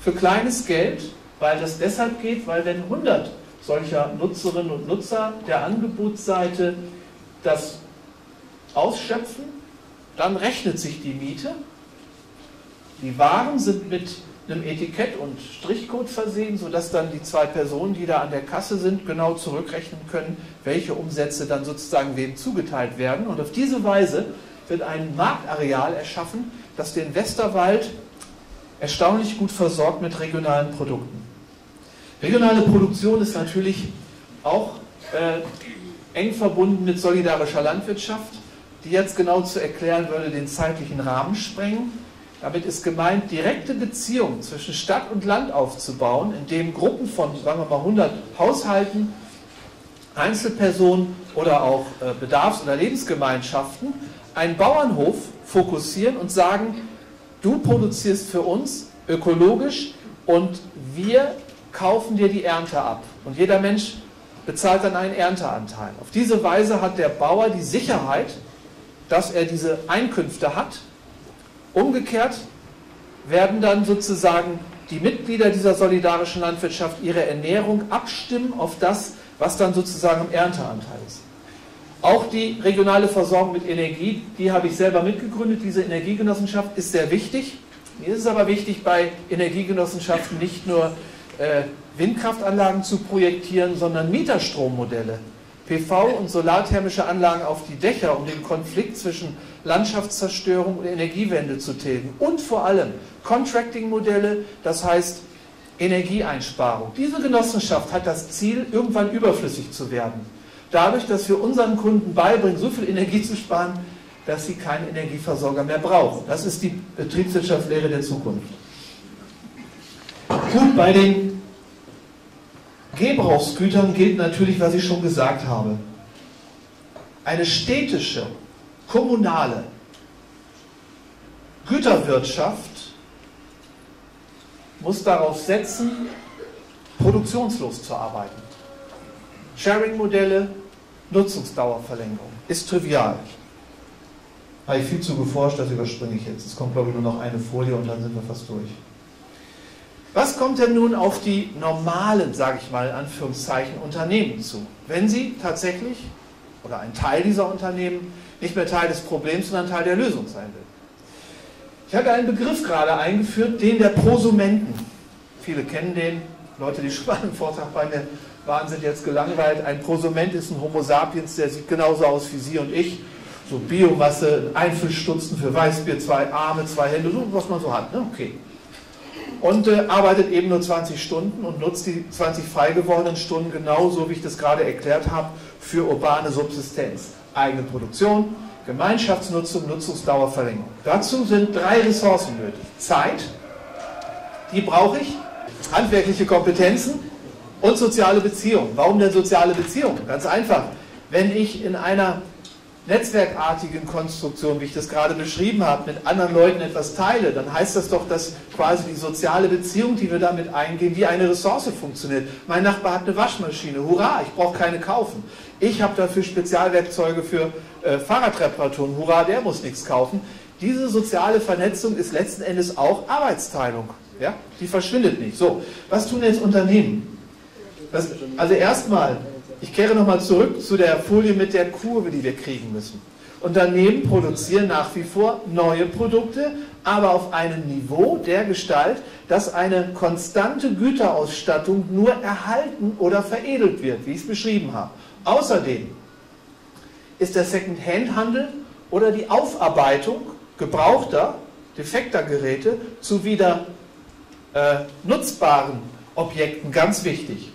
für kleines Geld, weil das deshalb geht, weil wenn 100 solcher Nutzerinnen und Nutzer der Angebotsseite das ausschöpfen, dann rechnet sich die Miete. Die Waren sind mit einem Etikett und Strichcode versehen, sodass dann die zwei Personen, die da an der Kasse sind, genau zurückrechnen können, welche Umsätze dann sozusagen wem zugeteilt werden. Und auf diese Weise wird ein Marktareal erschaffen, das den Westerwald erstaunlich gut versorgt mit regionalen Produkten. Regionale Produktion ist natürlich auch eng verbunden mit solidarischer Landwirtschaft, die jetzt genau zu erklären würde den zeitlichen Rahmen sprengen. Damit ist gemeint, direkte Beziehungen zwischen Stadt und Land aufzubauen, indem Gruppen von, sagen wir mal, 100 Haushalten, Einzelpersonen oder auch Bedarfs- oder Lebensgemeinschaften einen Bauernhof fokussieren und sagen, du produzierst für uns ökologisch und wir kaufen dir die Ernte ab. Und jeder Mensch bezahlt dann einen Ernteanteil. Auf diese Weise hat der Bauer die Sicherheit, dass er diese Einkünfte hat. Umgekehrt werden dann sozusagen die Mitglieder dieser solidarischen Landwirtschaft ihre Ernährung abstimmen auf das, was dann sozusagen im Ernteanteil ist. Auch die regionale Versorgung mit Energie, die habe ich selber mitgegründet, diese Energiegenossenschaft ist sehr wichtig. Mir ist es aber wichtig, bei Energiegenossenschaften nicht nur Windkraftanlagen zu projektieren, sondern Mieterstrommodelle, PV- und solarthermische Anlagen auf die Dächer, um den Konflikt zwischen Landschaftszerstörung und Energiewende zu tilgen. Und vor allem Contracting-Modelle, das heißt Energieeinsparung. Diese Genossenschaft hat das Ziel, irgendwann überflüssig zu werden. Dadurch, dass wir unseren Kunden beibringen, so viel Energie zu sparen, dass sie keinen Energieversorger mehr brauchen. Das ist die Betriebswirtschaftslehre der Zukunft. Gut, bei den Gebrauchsgütern gilt natürlich, was ich schon gesagt habe. Eine städtische, kommunale Güterwirtschaft muss darauf setzen, produktionslos zu arbeiten. Sharing-Modelle, Nutzungsdauerverlängerung, ist trivial. Habe ich viel zu geforscht, das überspringe ich jetzt. Es kommt, glaube ich, nur noch eine Folie und dann sind wir fast durch. Was kommt denn nun auf die normalen, sage ich mal in Anführungszeichen, Unternehmen zu, wenn sie tatsächlich, oder ein Teil dieser Unternehmen, nicht mehr Teil des Problems, sondern Teil der Lösung sein will? Ich habe einen Begriff gerade eingeführt, den der Prosumenten. Viele kennen den, Leute, die schon mal im Vortrag bei mir waren, sind jetzt gelangweilt. Ein Prosument ist ein Homo sapiens, der sieht genauso aus wie Sie und ich. So Biomasse, Einfüllstutzen für Weißbier, 2 Arme, 2 Hände, so was man so hat, ne? Okay. Und arbeitet eben nur 20 Stunden und nutzt die 20 frei gewordenen Stunden genauso, wie ich das gerade erklärt habe, für urbane Subsistenz. Eigene Produktion, Gemeinschaftsnutzung, Nutzungsdauerverlängerung. Dazu sind 3 Ressourcen nötig. Zeit, die brauche ich, handwerkliche Kompetenzen und soziale Beziehungen. Warum denn soziale Beziehungen? Ganz einfach. Wenn ich in einer netzwerkartigen Konstruktion, wie ich das gerade beschrieben habe, mit anderen Leuten etwas teile, dann heißt das doch, dass quasi die soziale Beziehung, die wir damit eingehen, wie eine Ressource funktioniert. Mein Nachbar hat eine Waschmaschine, hurra, ich brauche keine kaufen. Ich habe dafür Spezialwerkzeuge für Fahrradreparaturen, hurra, der muss nichts kaufen. Diese soziale Vernetzung ist letzten Endes auch Arbeitsteilung. Ja? Die verschwindet nicht. So, was tun jetzt Unternehmen? Also erstmal, ich kehre nochmal zurück zu der Folie mit der Kurve, die wir kriegen müssen. Unternehmen produzieren nach wie vor neue Produkte, aber auf einem Niveau der Gestalt, dass eine konstante Güterausstattung nur erhalten oder veredelt wird, wie ich es beschrieben habe. Außerdem ist der Second-Hand-Handel oder die Aufarbeitung gebrauchter, defekter Geräte zu wieder nutzbaren Objekten ganz wichtig.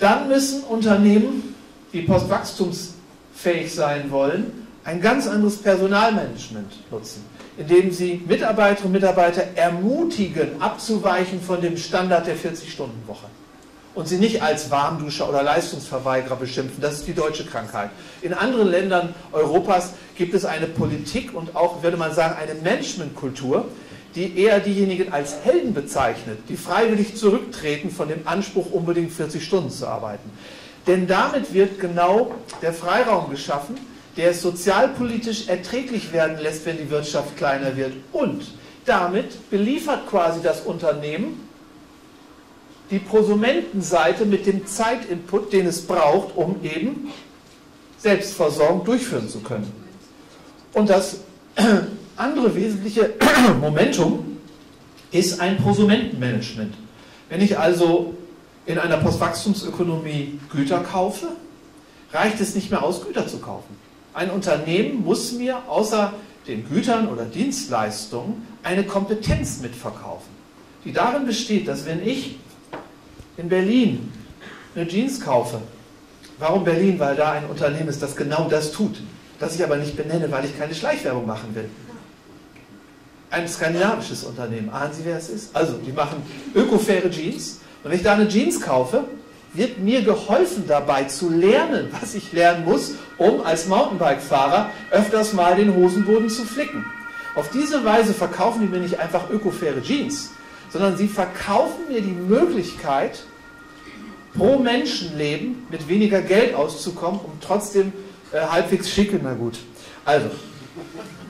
Dann müssen Unternehmen, die postwachstumsfähig sein wollen, ein ganz anderes Personalmanagement nutzen, indem sie Mitarbeiterinnen und Mitarbeiter ermutigen, abzuweichen von dem Standard der 40-Stunden-Woche und sie nicht als Warmduscher oder Leistungsverweigerer beschimpfen. Das ist die deutsche Krankheit. In anderen Ländern Europas gibt es eine Politik und auch, würde man sagen, eine Managementkultur, die eher diejenigen als Helden bezeichnet, die freiwillig zurücktreten von dem Anspruch, unbedingt 40 Stunden zu arbeiten. Denn damit wird genau der Freiraum geschaffen, der es sozialpolitisch erträglich werden lässt, wenn die Wirtschaft kleiner wird. Und damit beliefert quasi das Unternehmen die Prosumentenseite mit dem Zeitinput, den es braucht, um eben Selbstversorgung durchführen zu können. Und das andere wesentliche Momentum ist ein Prosumentenmanagement. Wenn ich also in einer Postwachstumsökonomie Güter kaufe, reicht es nicht mehr aus, Güter zu kaufen. Ein Unternehmen muss mir außer den Gütern oder Dienstleistungen eine Kompetenz mitverkaufen, die darin besteht, dass wenn ich in Berlin eine Jeans kaufe, warum Berlin? Weil da ein Unternehmen ist, das genau das tut, das ich aber nicht benenne, weil ich keine Schleichwerbung machen will. Ein skandinavisches Unternehmen, ahnen Sie, wer es ist? Also, die machen ökofaire Jeans. Und wenn ich da eine Jeans kaufe, wird mir geholfen dabei zu lernen, was ich lernen muss, um als Mountainbike-Fahrer öfters mal den Hosenboden zu flicken. Auf diese Weise verkaufen die mir nicht einfach ökofaire Jeans, sondern sie verkaufen mir die Möglichkeit, pro Menschenleben mit weniger Geld auszukommen, um trotzdem halbwegs schicke, na gut, also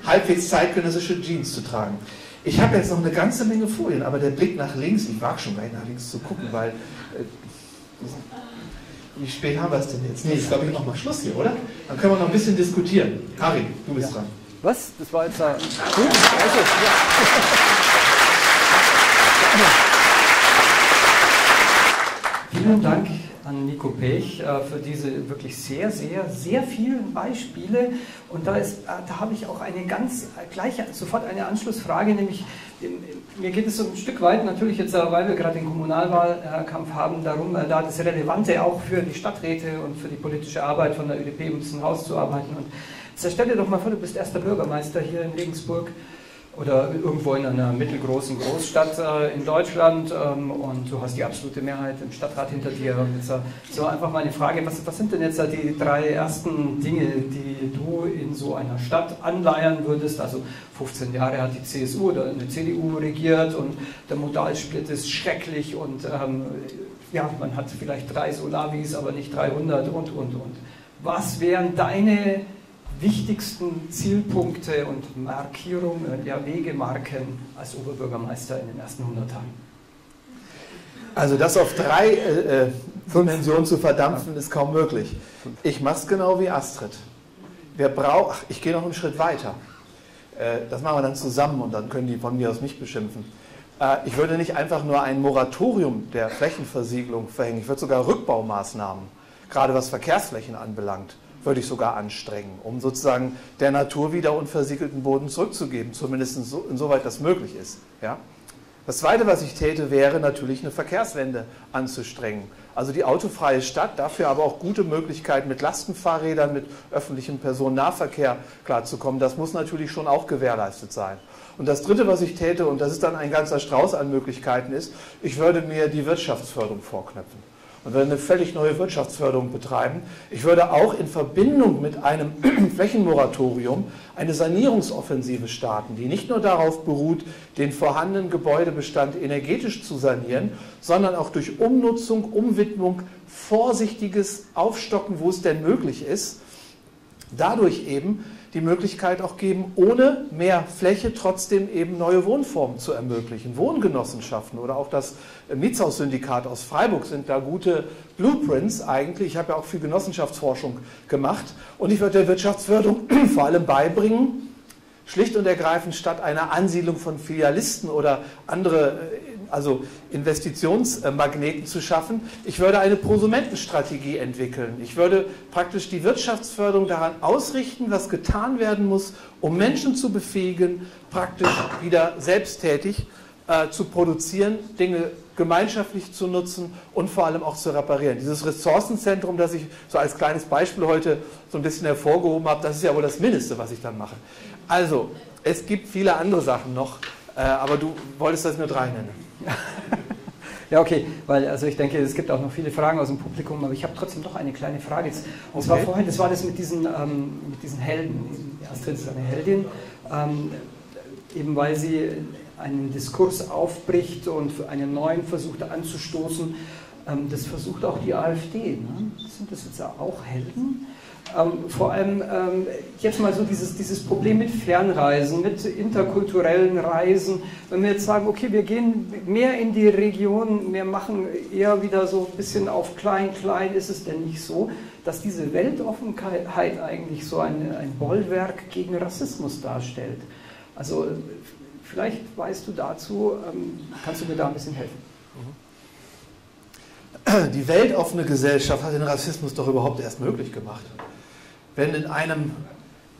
halbwegs zeitgenössische Jeans zu tragen. Ich habe jetzt noch eine ganze Menge Folien, aber der Blick nach links, ich wage schon gar nicht nach links zu gucken, weil wie spät haben wir es denn jetzt? Nee, ich glaube, ich mache mal Schluss hier, oder? Dann können wir noch ein bisschen diskutieren. Harry, du bist dran. Was? Das war jetzt da. Vielen Dank an Niko Paech für diese wirklich sehr, sehr, sehr vielen Beispiele. Und da habe ich auch eine ganz gleiche, sofort eine Anschlussfrage, nämlich mir geht es so ein Stück weit natürlich jetzt, weil wir gerade den Kommunalwahlkampf haben, darum, da das Relevante auch für die Stadträte und für die politische Arbeit von der ÖDP ein bisschen rauszuarbeiten. Und stell dir doch mal vor, du bist erster Bürgermeister hier in Regensburg oder irgendwo in einer mittelgroßen Großstadt in Deutschland und du hast die absolute Mehrheit im Stadtrat hinter dir. Und jetzt, so einfach mal eine Frage, was sind denn jetzt die drei ersten Dinge, die du in so einer Stadt anleiern würdest? Also 15 Jahre hat die CSU oder eine CDU regiert und der Modalsplit ist schrecklich und ja, man hat vielleicht 3 Solavis, aber nicht 300 und. Was wären deine wichtigsten Zielpunkte und Markierungen, ja, Wegemarken als Oberbürgermeister in den ersten 100 Tagen? Also das auf 3 Dimensionen zu verdampfen, ist kaum möglich. Ich mache es genau wie Astrid. Ich gehe noch einen Schritt weiter. Das machen wir dann zusammen und dann können die von mir aus mich beschimpfen. Ich würde nicht einfach nur ein Moratorium der Flächenversiegelung verhängen. Ich würde sogar Rückbaumaßnahmen, gerade was Verkehrsflächen anbelangt, würde ich sogar anstrengen, um sozusagen der Natur wieder unversiegelten Boden zurückzugeben, zumindest so, insoweit das möglich ist. Ja? Das Zweite, was ich täte, wäre natürlich eine Verkehrswende anzustrengen. Also die autofreie Stadt, dafür aber auch gute Möglichkeiten, mit Lastenfahrrädern, mit öffentlichem Personennahverkehr klarzukommen. Das muss natürlich schon auch gewährleistet sein. Und das Dritte, was ich täte, und das ist dann ein ganzer Strauß an Möglichkeiten, ist, ich würde mir die Wirtschaftsförderung vorknöpfen. Und würde eine völlig neue Wirtschaftsförderung betreiben. Ich würde auch in Verbindung mit einem Flächenmoratorium eine Sanierungsoffensive starten, die nicht nur darauf beruht, den vorhandenen Gebäudebestand energetisch zu sanieren, sondern auch durch Umnutzung, Umwidmung, vorsichtiges Aufstocken, wo es denn möglich ist, dadurch eben die Möglichkeit auch geben, ohne mehr Fläche trotzdem eben neue Wohnformen zu ermöglichen. Wohngenossenschaften oder auch das Mietshaus-Syndikat aus Freiburg sind da gute Blueprints eigentlich. Ich habe ja auch viel Genossenschaftsforschung gemacht und ich würde der Wirtschaftsförderung vor allem beibringen, schlicht und ergreifend statt einer Ansiedlung von Filialisten oder andere, also Investitionsmagneten zu schaffen, ich würde eine Prosumentenstrategie entwickeln. Ich würde praktisch die Wirtschaftsförderung daran ausrichten, was getan werden muss, um Menschen zu befähigen, praktisch wieder selbsttätig zu produzieren, Dinge gemeinschaftlich zu nutzen und vor allem auch zu reparieren. Dieses Ressourcenzentrum, das ich so als kleines Beispiel heute so ein bisschen hervorgehoben habe, das ist ja wohl das Mindeste, was ich dann mache. Also, es gibt viele andere Sachen noch, aber du wolltest das nur 3 nennen. Ja, okay, weil also ich denke, es gibt auch noch viele Fragen aus dem Publikum, aber ich habe trotzdem noch eine kleine Frage. Und zwar vorhin, das war das mit diesen Helden, Astrid ist eine Heldin, eben weil sie einen Diskurs aufbricht und einen neuen versucht anzustoßen. Das versucht auch die AfD. Ne? Sind das jetzt auch Helden? Vor allem jetzt mal so dieses Problem mit Fernreisen, mit interkulturellen Reisen. Wenn wir jetzt sagen, okay, wir gehen mehr in die Region, wir machen eher wieder so ein bisschen auf klein, ist es denn nicht so, dass diese Weltoffenheit eigentlich so ein Bollwerk gegen Rassismus darstellt? Also Vielleicht weißt du dazu, kannst du mir da ein bisschen helfen? Die weltoffene Gesellschaft hat den Rassismus doch überhaupt erst möglich gemacht. Wenn in einem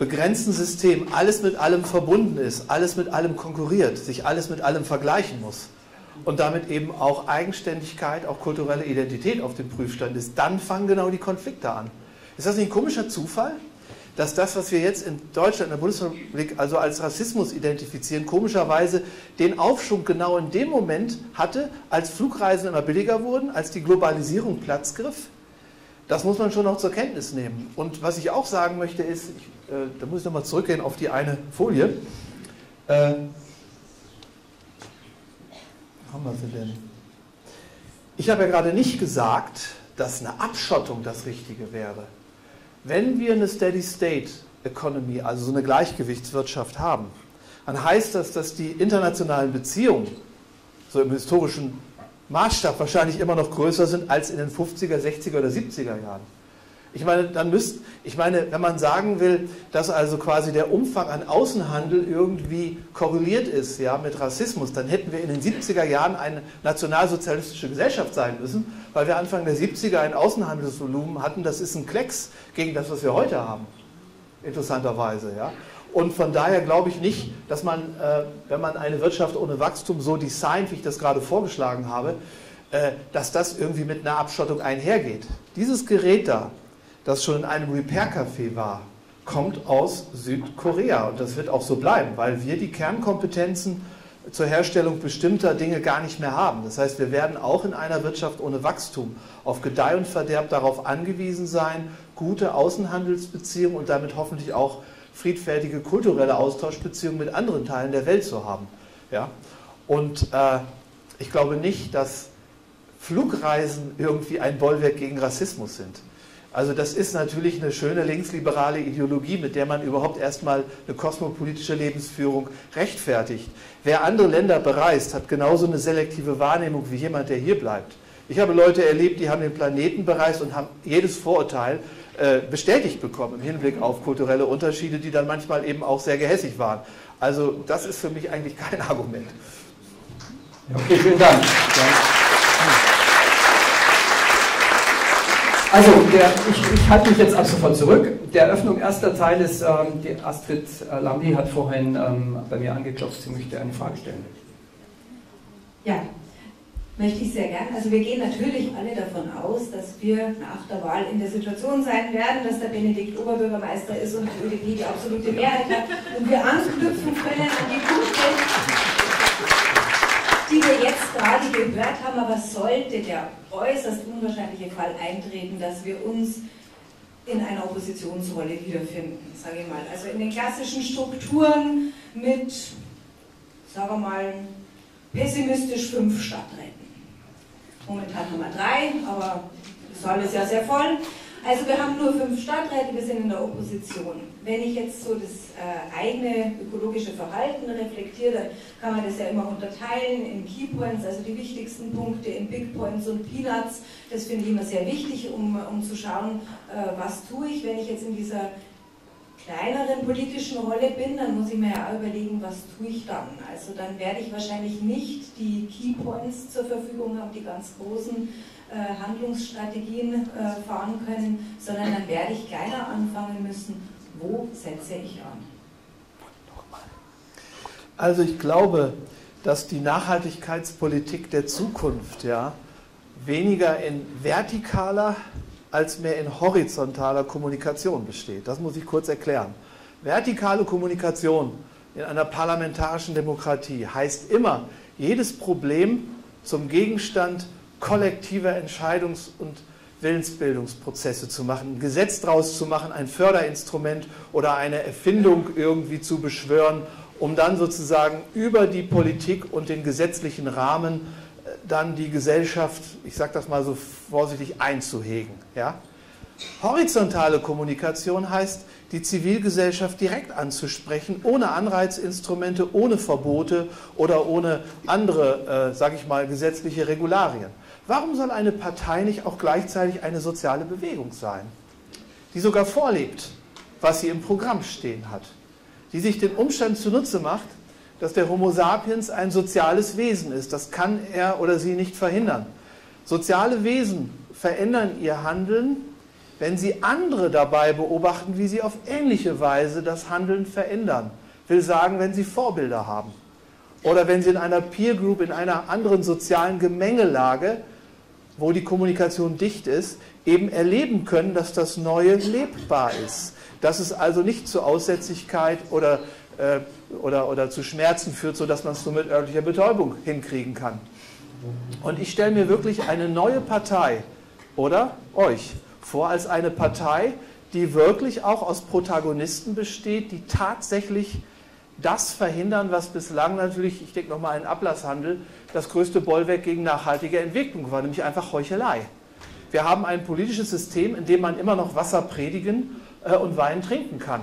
begrenzten System alles mit allem verbunden ist, alles mit allem konkurriert, sich alles mit allem vergleichen muss und damit eben auch Eigenständigkeit, auch kulturelle Identität auf dem Prüfstand ist, dann fangen genau die Konflikte an. Ist das nicht ein komischer Zufall, dass das, was wir jetzt in Deutschland, in der Bundesrepublik, also als Rassismus identifizieren, komischerweise den Aufschwung genau in dem Moment hatte, als Flugreisen immer billiger wurden, als die Globalisierung Platz griff? Das muss man schon auch zur Kenntnis nehmen. Und was ich auch sagen möchte ist, da muss ich nochmal zurückgehen auf die eine Folie. Wo haben wir sie denn? Ich habe ja gerade nicht gesagt, dass eine Abschottung das Richtige wäre. Wenn wir eine Steady State Economy, also so eine Gleichgewichtswirtschaft haben, dann heißt das, dass die internationalen Beziehungen, so im historischen Maßstab wahrscheinlich immer noch größer sind als in den 50er, 60er oder 70er Jahren. Ich meine, wenn man sagen will, dass also quasi der Umfang an Außenhandel irgendwie korreliert ist, ja, mit Rassismus, dann hätten wir in den 70er Jahren eine nationalsozialistische Gesellschaft sein müssen, weil wir Anfang der 70er ein Außenhandelsvolumen hatten, das ist ein Klecks gegen das, was wir heute haben, interessanterweise. Ja. Und von daher glaube ich nicht, dass man, wenn man eine Wirtschaft ohne Wachstum so designt, wie ich das gerade vorgeschlagen habe, dass das irgendwie mit einer Abschottung einhergeht. Dieses Gerät da, das schon in einem Repair-Café war, kommt aus Südkorea. Und das wird auch so bleiben, weil wir die Kernkompetenzen zur Herstellung bestimmter Dinge gar nicht mehr haben. Das heißt, wir werden auch in einer Wirtschaft ohne Wachstum auf Gedeih und Verderb darauf angewiesen sein, gute Außenhandelsbeziehungen und damit hoffentlich auch friedfertige kulturelle Austauschbeziehungen mit anderen Teilen der Welt zu haben. Ja? Und ich glaube nicht, dass Flugreisen irgendwie ein Bollwerk gegen Rassismus sind. Also das ist natürlich eine schöne linksliberale Ideologie, mit der man überhaupt erstmal eine kosmopolitische Lebensführung rechtfertigt. Wer andere Länder bereist, hat genauso eine selektive Wahrnehmung wie jemand, der hier bleibt. Ich habe Leute erlebt, die haben den Planeten bereist und haben jedes Vorurteil bestätigt bekommen im Hinblick auf kulturelle Unterschiede, die dann manchmal eben auch sehr gehässig waren. Also das ist für mich eigentlich kein Argument. Okay, vielen Dank. Also, ich halte mich jetzt ab sofort zurück. Der Eröffnung erster Teil ist, die Astrid Lambi hat vorhin bei mir angeklopft, sie möchte eine Frage stellen. Ja, möchte ich sehr gerne. Also wir gehen natürlich alle davon aus, dass wir nach der Wahl in der Situation sein werden, dass der Benedikt Oberbürgermeister ist und die ÖDP die absolute Mehrheit hat und wir anknüpfen können an die Punkte, die wir jetzt gerade gehört haben, aber sollte der äußerst unwahrscheinliche Fall eintreten, dass wir uns in einer Oppositionsrolle wiederfinden, sage ich mal. Also in den klassischen Strukturen mit, sagen wir mal, pessimistisch 5 Stadträten. Momentan haben wir 3, aber das Saal ist ja sehr voll. Also wir haben nur 5 Stadträte, wir sind in der Opposition. Wenn ich jetzt so das eigene ökologische Verhalten reflektiere, kann man das ja immer unterteilen in Key Points, also die wichtigsten Punkte, in Big Points und Peanuts. Das finde ich immer sehr wichtig, um zu schauen, was tue ich. Wenn ich jetzt in dieser kleineren politischen Rolle bin, dann muss ich mir ja überlegen, was tue ich dann. Also dann werde ich wahrscheinlich nicht die Key Points zur Verfügung haben, die ganz großen Handlungsstrategien fahren können, sondern dann werde ich kleiner anfangen müssen, wo setze ich an? Also ich glaube, dass die Nachhaltigkeitspolitik der Zukunft ja weniger in vertikaler als mehr in horizontaler Kommunikation besteht. Das muss ich kurz erklären. Vertikale Kommunikation in einer parlamentarischen Demokratie heißt immer, jedes Problem zum Gegenstand kollektiver Entscheidungs- und Willensbildungsprozesse zu machen, ein Gesetz draus zu machen, ein Förderinstrument oder eine Erfindung irgendwie zu beschwören, um dann sozusagen über die Politik und den gesetzlichen Rahmen dann die Gesellschaft, ich sage das mal so vorsichtig, einzuhegen. Ja? Horizontale Kommunikation heißt, die Zivilgesellschaft direkt anzusprechen, ohne Anreizinstrumente, ohne Verbote oder ohne andere, sage ich mal, gesetzliche Regularien. Warum soll eine Partei nicht auch gleichzeitig eine soziale Bewegung sein, die sogar vorlebt, was sie im Programm stehen hat, die sich den Umstand zunutze macht, dass der Homo sapiens ein soziales Wesen ist. Das kann er oder sie nicht verhindern. Soziale Wesen verändern ihr Handeln, wenn sie andere dabei beobachten, wie sie auf ähnliche Weise das Handeln verändern. Will sagen, wenn sie Vorbilder haben. Oder wenn sie in einer Peer Group, in einer anderen sozialen Gemengelage, wo die Kommunikation dicht ist, eben erleben können, dass das Neue lebbar ist. Dass es also nicht zu Aussätzigkeit oder zu Schmerzen führt, sodass man es nur mit örtlicher Betäubung hinkriegen kann. Und ich stelle mir wirklich eine neue Partei oder euch vor als eine Partei, die wirklich auch aus Protagonisten besteht, die tatsächlich das verhindern, was bislang natürlich, ich denke nochmal an den Ablasshandel, das größte Bollwerk gegen nachhaltige Entwicklung war, nämlich einfach Heuchelei. Wir haben ein politisches System, in dem man immer noch Wasser predigen und Wein trinken kann.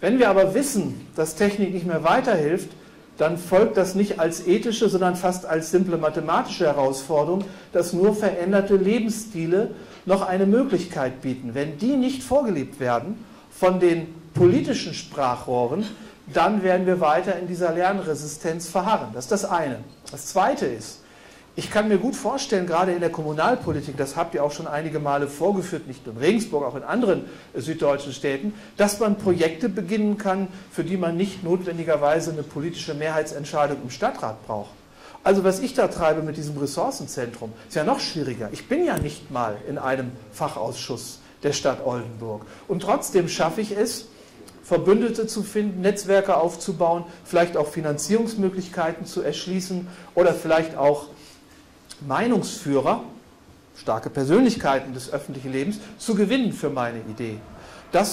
Wenn wir aber wissen, dass Technik nicht mehr weiterhilft, dann folgt das nicht als ethische, sondern fast als simple mathematische Herausforderung, dass nur veränderte Lebensstile noch eine Möglichkeit bieten. Wenn die nicht vorgelebt werden von den politischen Sprachrohren, dann werden wir weiter in dieser Lernresistenz verharren. Das ist das eine. Das zweite ist, ich kann mir gut vorstellen, gerade in der Kommunalpolitik, das habt ihr auch schon einige Male vorgeführt, nicht nur in Regensburg, auch in anderen süddeutschen Städten, dass man Projekte beginnen kann, für die man nicht notwendigerweise eine politische Mehrheitsentscheidung im Stadtrat braucht. Also was ich da treibe mit diesem Ressourcenzentrum, ist ja noch schwieriger. Ich bin ja nicht mal in einem Fachausschuss der Stadt Oldenburg. Und trotzdem schaffe ich es, Verbündete zu finden, Netzwerke aufzubauen, vielleicht auch Finanzierungsmöglichkeiten zu erschließen oder vielleicht auch Meinungsführer, starke Persönlichkeiten des öffentlichen Lebens, zu gewinnen für meine Idee. Da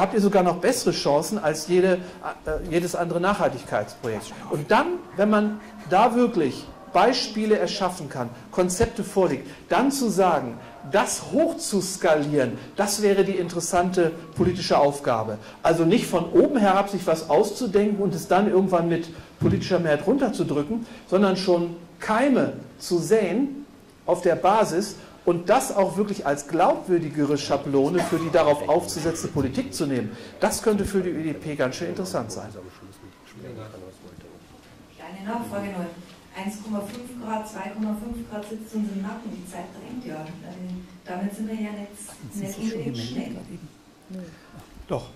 habt ihr sogar noch bessere Chancen als jedes andere Nachhaltigkeitsprojekt. Und dann, wenn man da wirklich Beispiele erschaffen kann, Konzepte vorlegt, dann zu sagen, das hoch zu skalieren, das wäre die interessante politische Aufgabe. Also nicht von oben herab sich was auszudenken und es dann irgendwann mit politischer Mehrheit runterzudrücken, sondern schon Keime zu säen auf der Basis und das auch wirklich als glaubwürdigere Schablone für die darauf aufzusetzende Politik zu nehmen. Das könnte für die ÖDP ganz schön interessant sein. Eine Nachfrage nur. 1,5 Grad, 2,5 Grad sitzt uns im Nacken, die Zeit drängt ja. Damit sind wir ja nicht unbedingt schnell. Doch,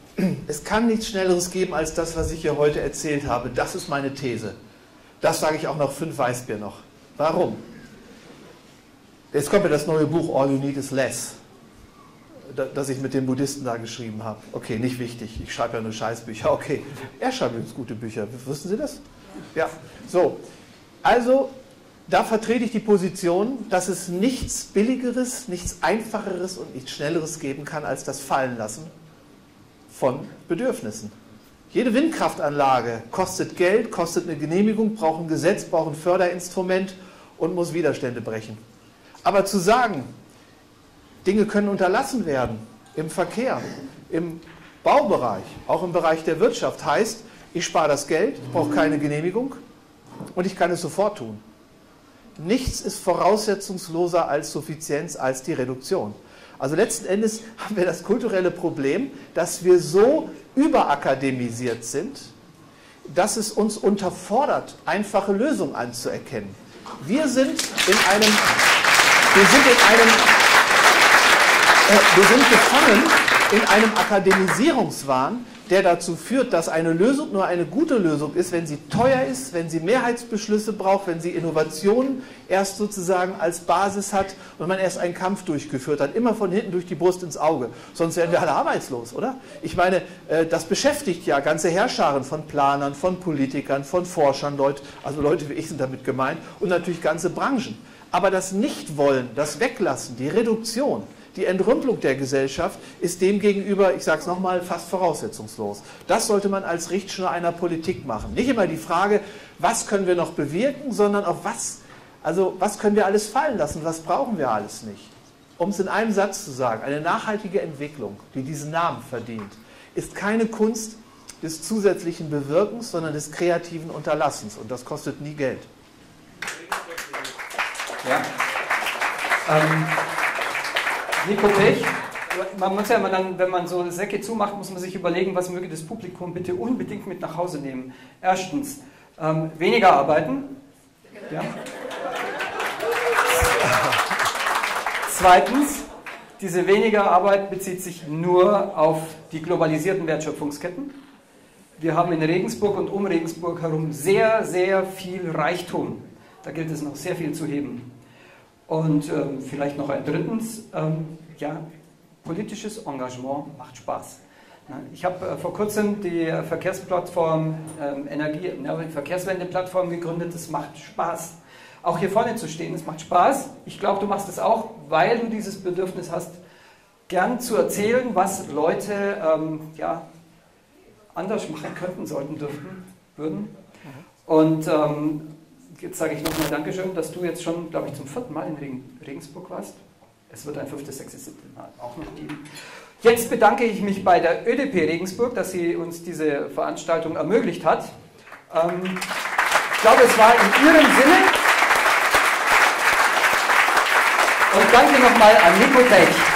es kann nichts Schnelleres geben als das, was ich hier heute erzählt habe. Das ist meine These. Das sage ich auch noch 5 Weißbier noch. Warum? Jetzt kommt ja das neue Buch All You Need Is Less, das ich mit den Buddhisten da geschrieben habe. Okay, nicht wichtig, ich schreibe ja nur Scheißbücher. Okay, er schreibt uns gute Bücher. Wussten Sie das? Ja, so. Also, da vertrete ich die Position, dass es nichts Billigeres, nichts Einfacheres und nichts Schnelleres geben kann, als das Fallenlassen von Bedürfnissen. Jede Windkraftanlage kostet Geld, kostet eine Genehmigung, braucht ein Gesetz, braucht ein Förderinstrument und muss Widerstände brechen. Aber zu sagen, Dinge können unterlassen werden, im Verkehr, im Baubereich, auch im Bereich der Wirtschaft, heißt, ich spare das Geld, brauche keine Genehmigung, und ich kann es sofort tun. Nichts ist voraussetzungsloser als Suffizienz, als die Reduktion. Also letzten Endes haben wir das kulturelle Problem, dass wir so überakademisiert sind, dass es uns unterfordert, einfache Lösungen anzuerkennen. Wir sind gefangen in einem Akademisierungswahn, der dazu führt, dass eine Lösung nur eine gute Lösung ist, wenn sie teuer ist, wenn sie Mehrheitsbeschlüsse braucht, wenn sie Innovationen erst sozusagen als Basis hat und man erst einen Kampf durchgeführt hat, immer von hinten durch die Brust ins Auge. Sonst wären wir alle arbeitslos, oder? Ich meine, das beschäftigt ja ganze Heerscharen von Planern, von Politikern, von Forschern, Leute, also Leute wie ich sind damit gemeint und natürlich ganze Branchen. Aber das Nichtwollen, das Weglassen, die Reduktion, die Entrümpelung der Gesellschaft ist demgegenüber, ich sage es nochmal, fast voraussetzungslos. Das sollte man als Richtschnur einer Politik machen. Nicht immer die Frage, was können wir noch bewirken, sondern auf was, also was können wir alles fallen lassen, was brauchen wir alles nicht. Um es in einem Satz zu sagen, eine nachhaltige Entwicklung, die diesen Namen verdient, ist keine Kunst des zusätzlichen Bewirkens, sondern des kreativen Unterlassens. Und das kostet nie Geld. Ja. Niko Paech, man muss ja immer dann, wenn man so Säcke zumacht, muss man sich überlegen, was möge das Publikum bitte unbedingt mit nach Hause nehmen. Erstens, weniger arbeiten. Ja. Zweitens, diese weniger Arbeit bezieht sich nur auf die globalisierten Wertschöpfungsketten. Wir haben in Regensburg und um Regensburg herum sehr, sehr viel Reichtum. Da gilt es noch sehr viel zu heben. Und vielleicht noch ein drittens, ja, politisches Engagement macht Spaß. Ich habe vor kurzem die Verkehrsplattform, Verkehrswende-Plattform gegründet. Das macht Spaß. Auch hier vorne zu stehen, das macht Spaß. Ich glaube, du machst es auch, weil du dieses Bedürfnis hast, gern zu erzählen, was Leute ja, anders machen könnten, sollten, dürften, würden. Und jetzt sage ich nochmal Dankeschön, dass du jetzt schon, glaube ich, zum 4. Mal in Regensburg warst. Es wird ein 5., 6., 7. Mal auch noch geben. Jetzt bedanke ich mich bei der ÖDP Regensburg, dass sie uns diese Veranstaltung ermöglicht hat. Ich glaube, es war in ihrem Sinne. Und danke nochmal an Niko Paech.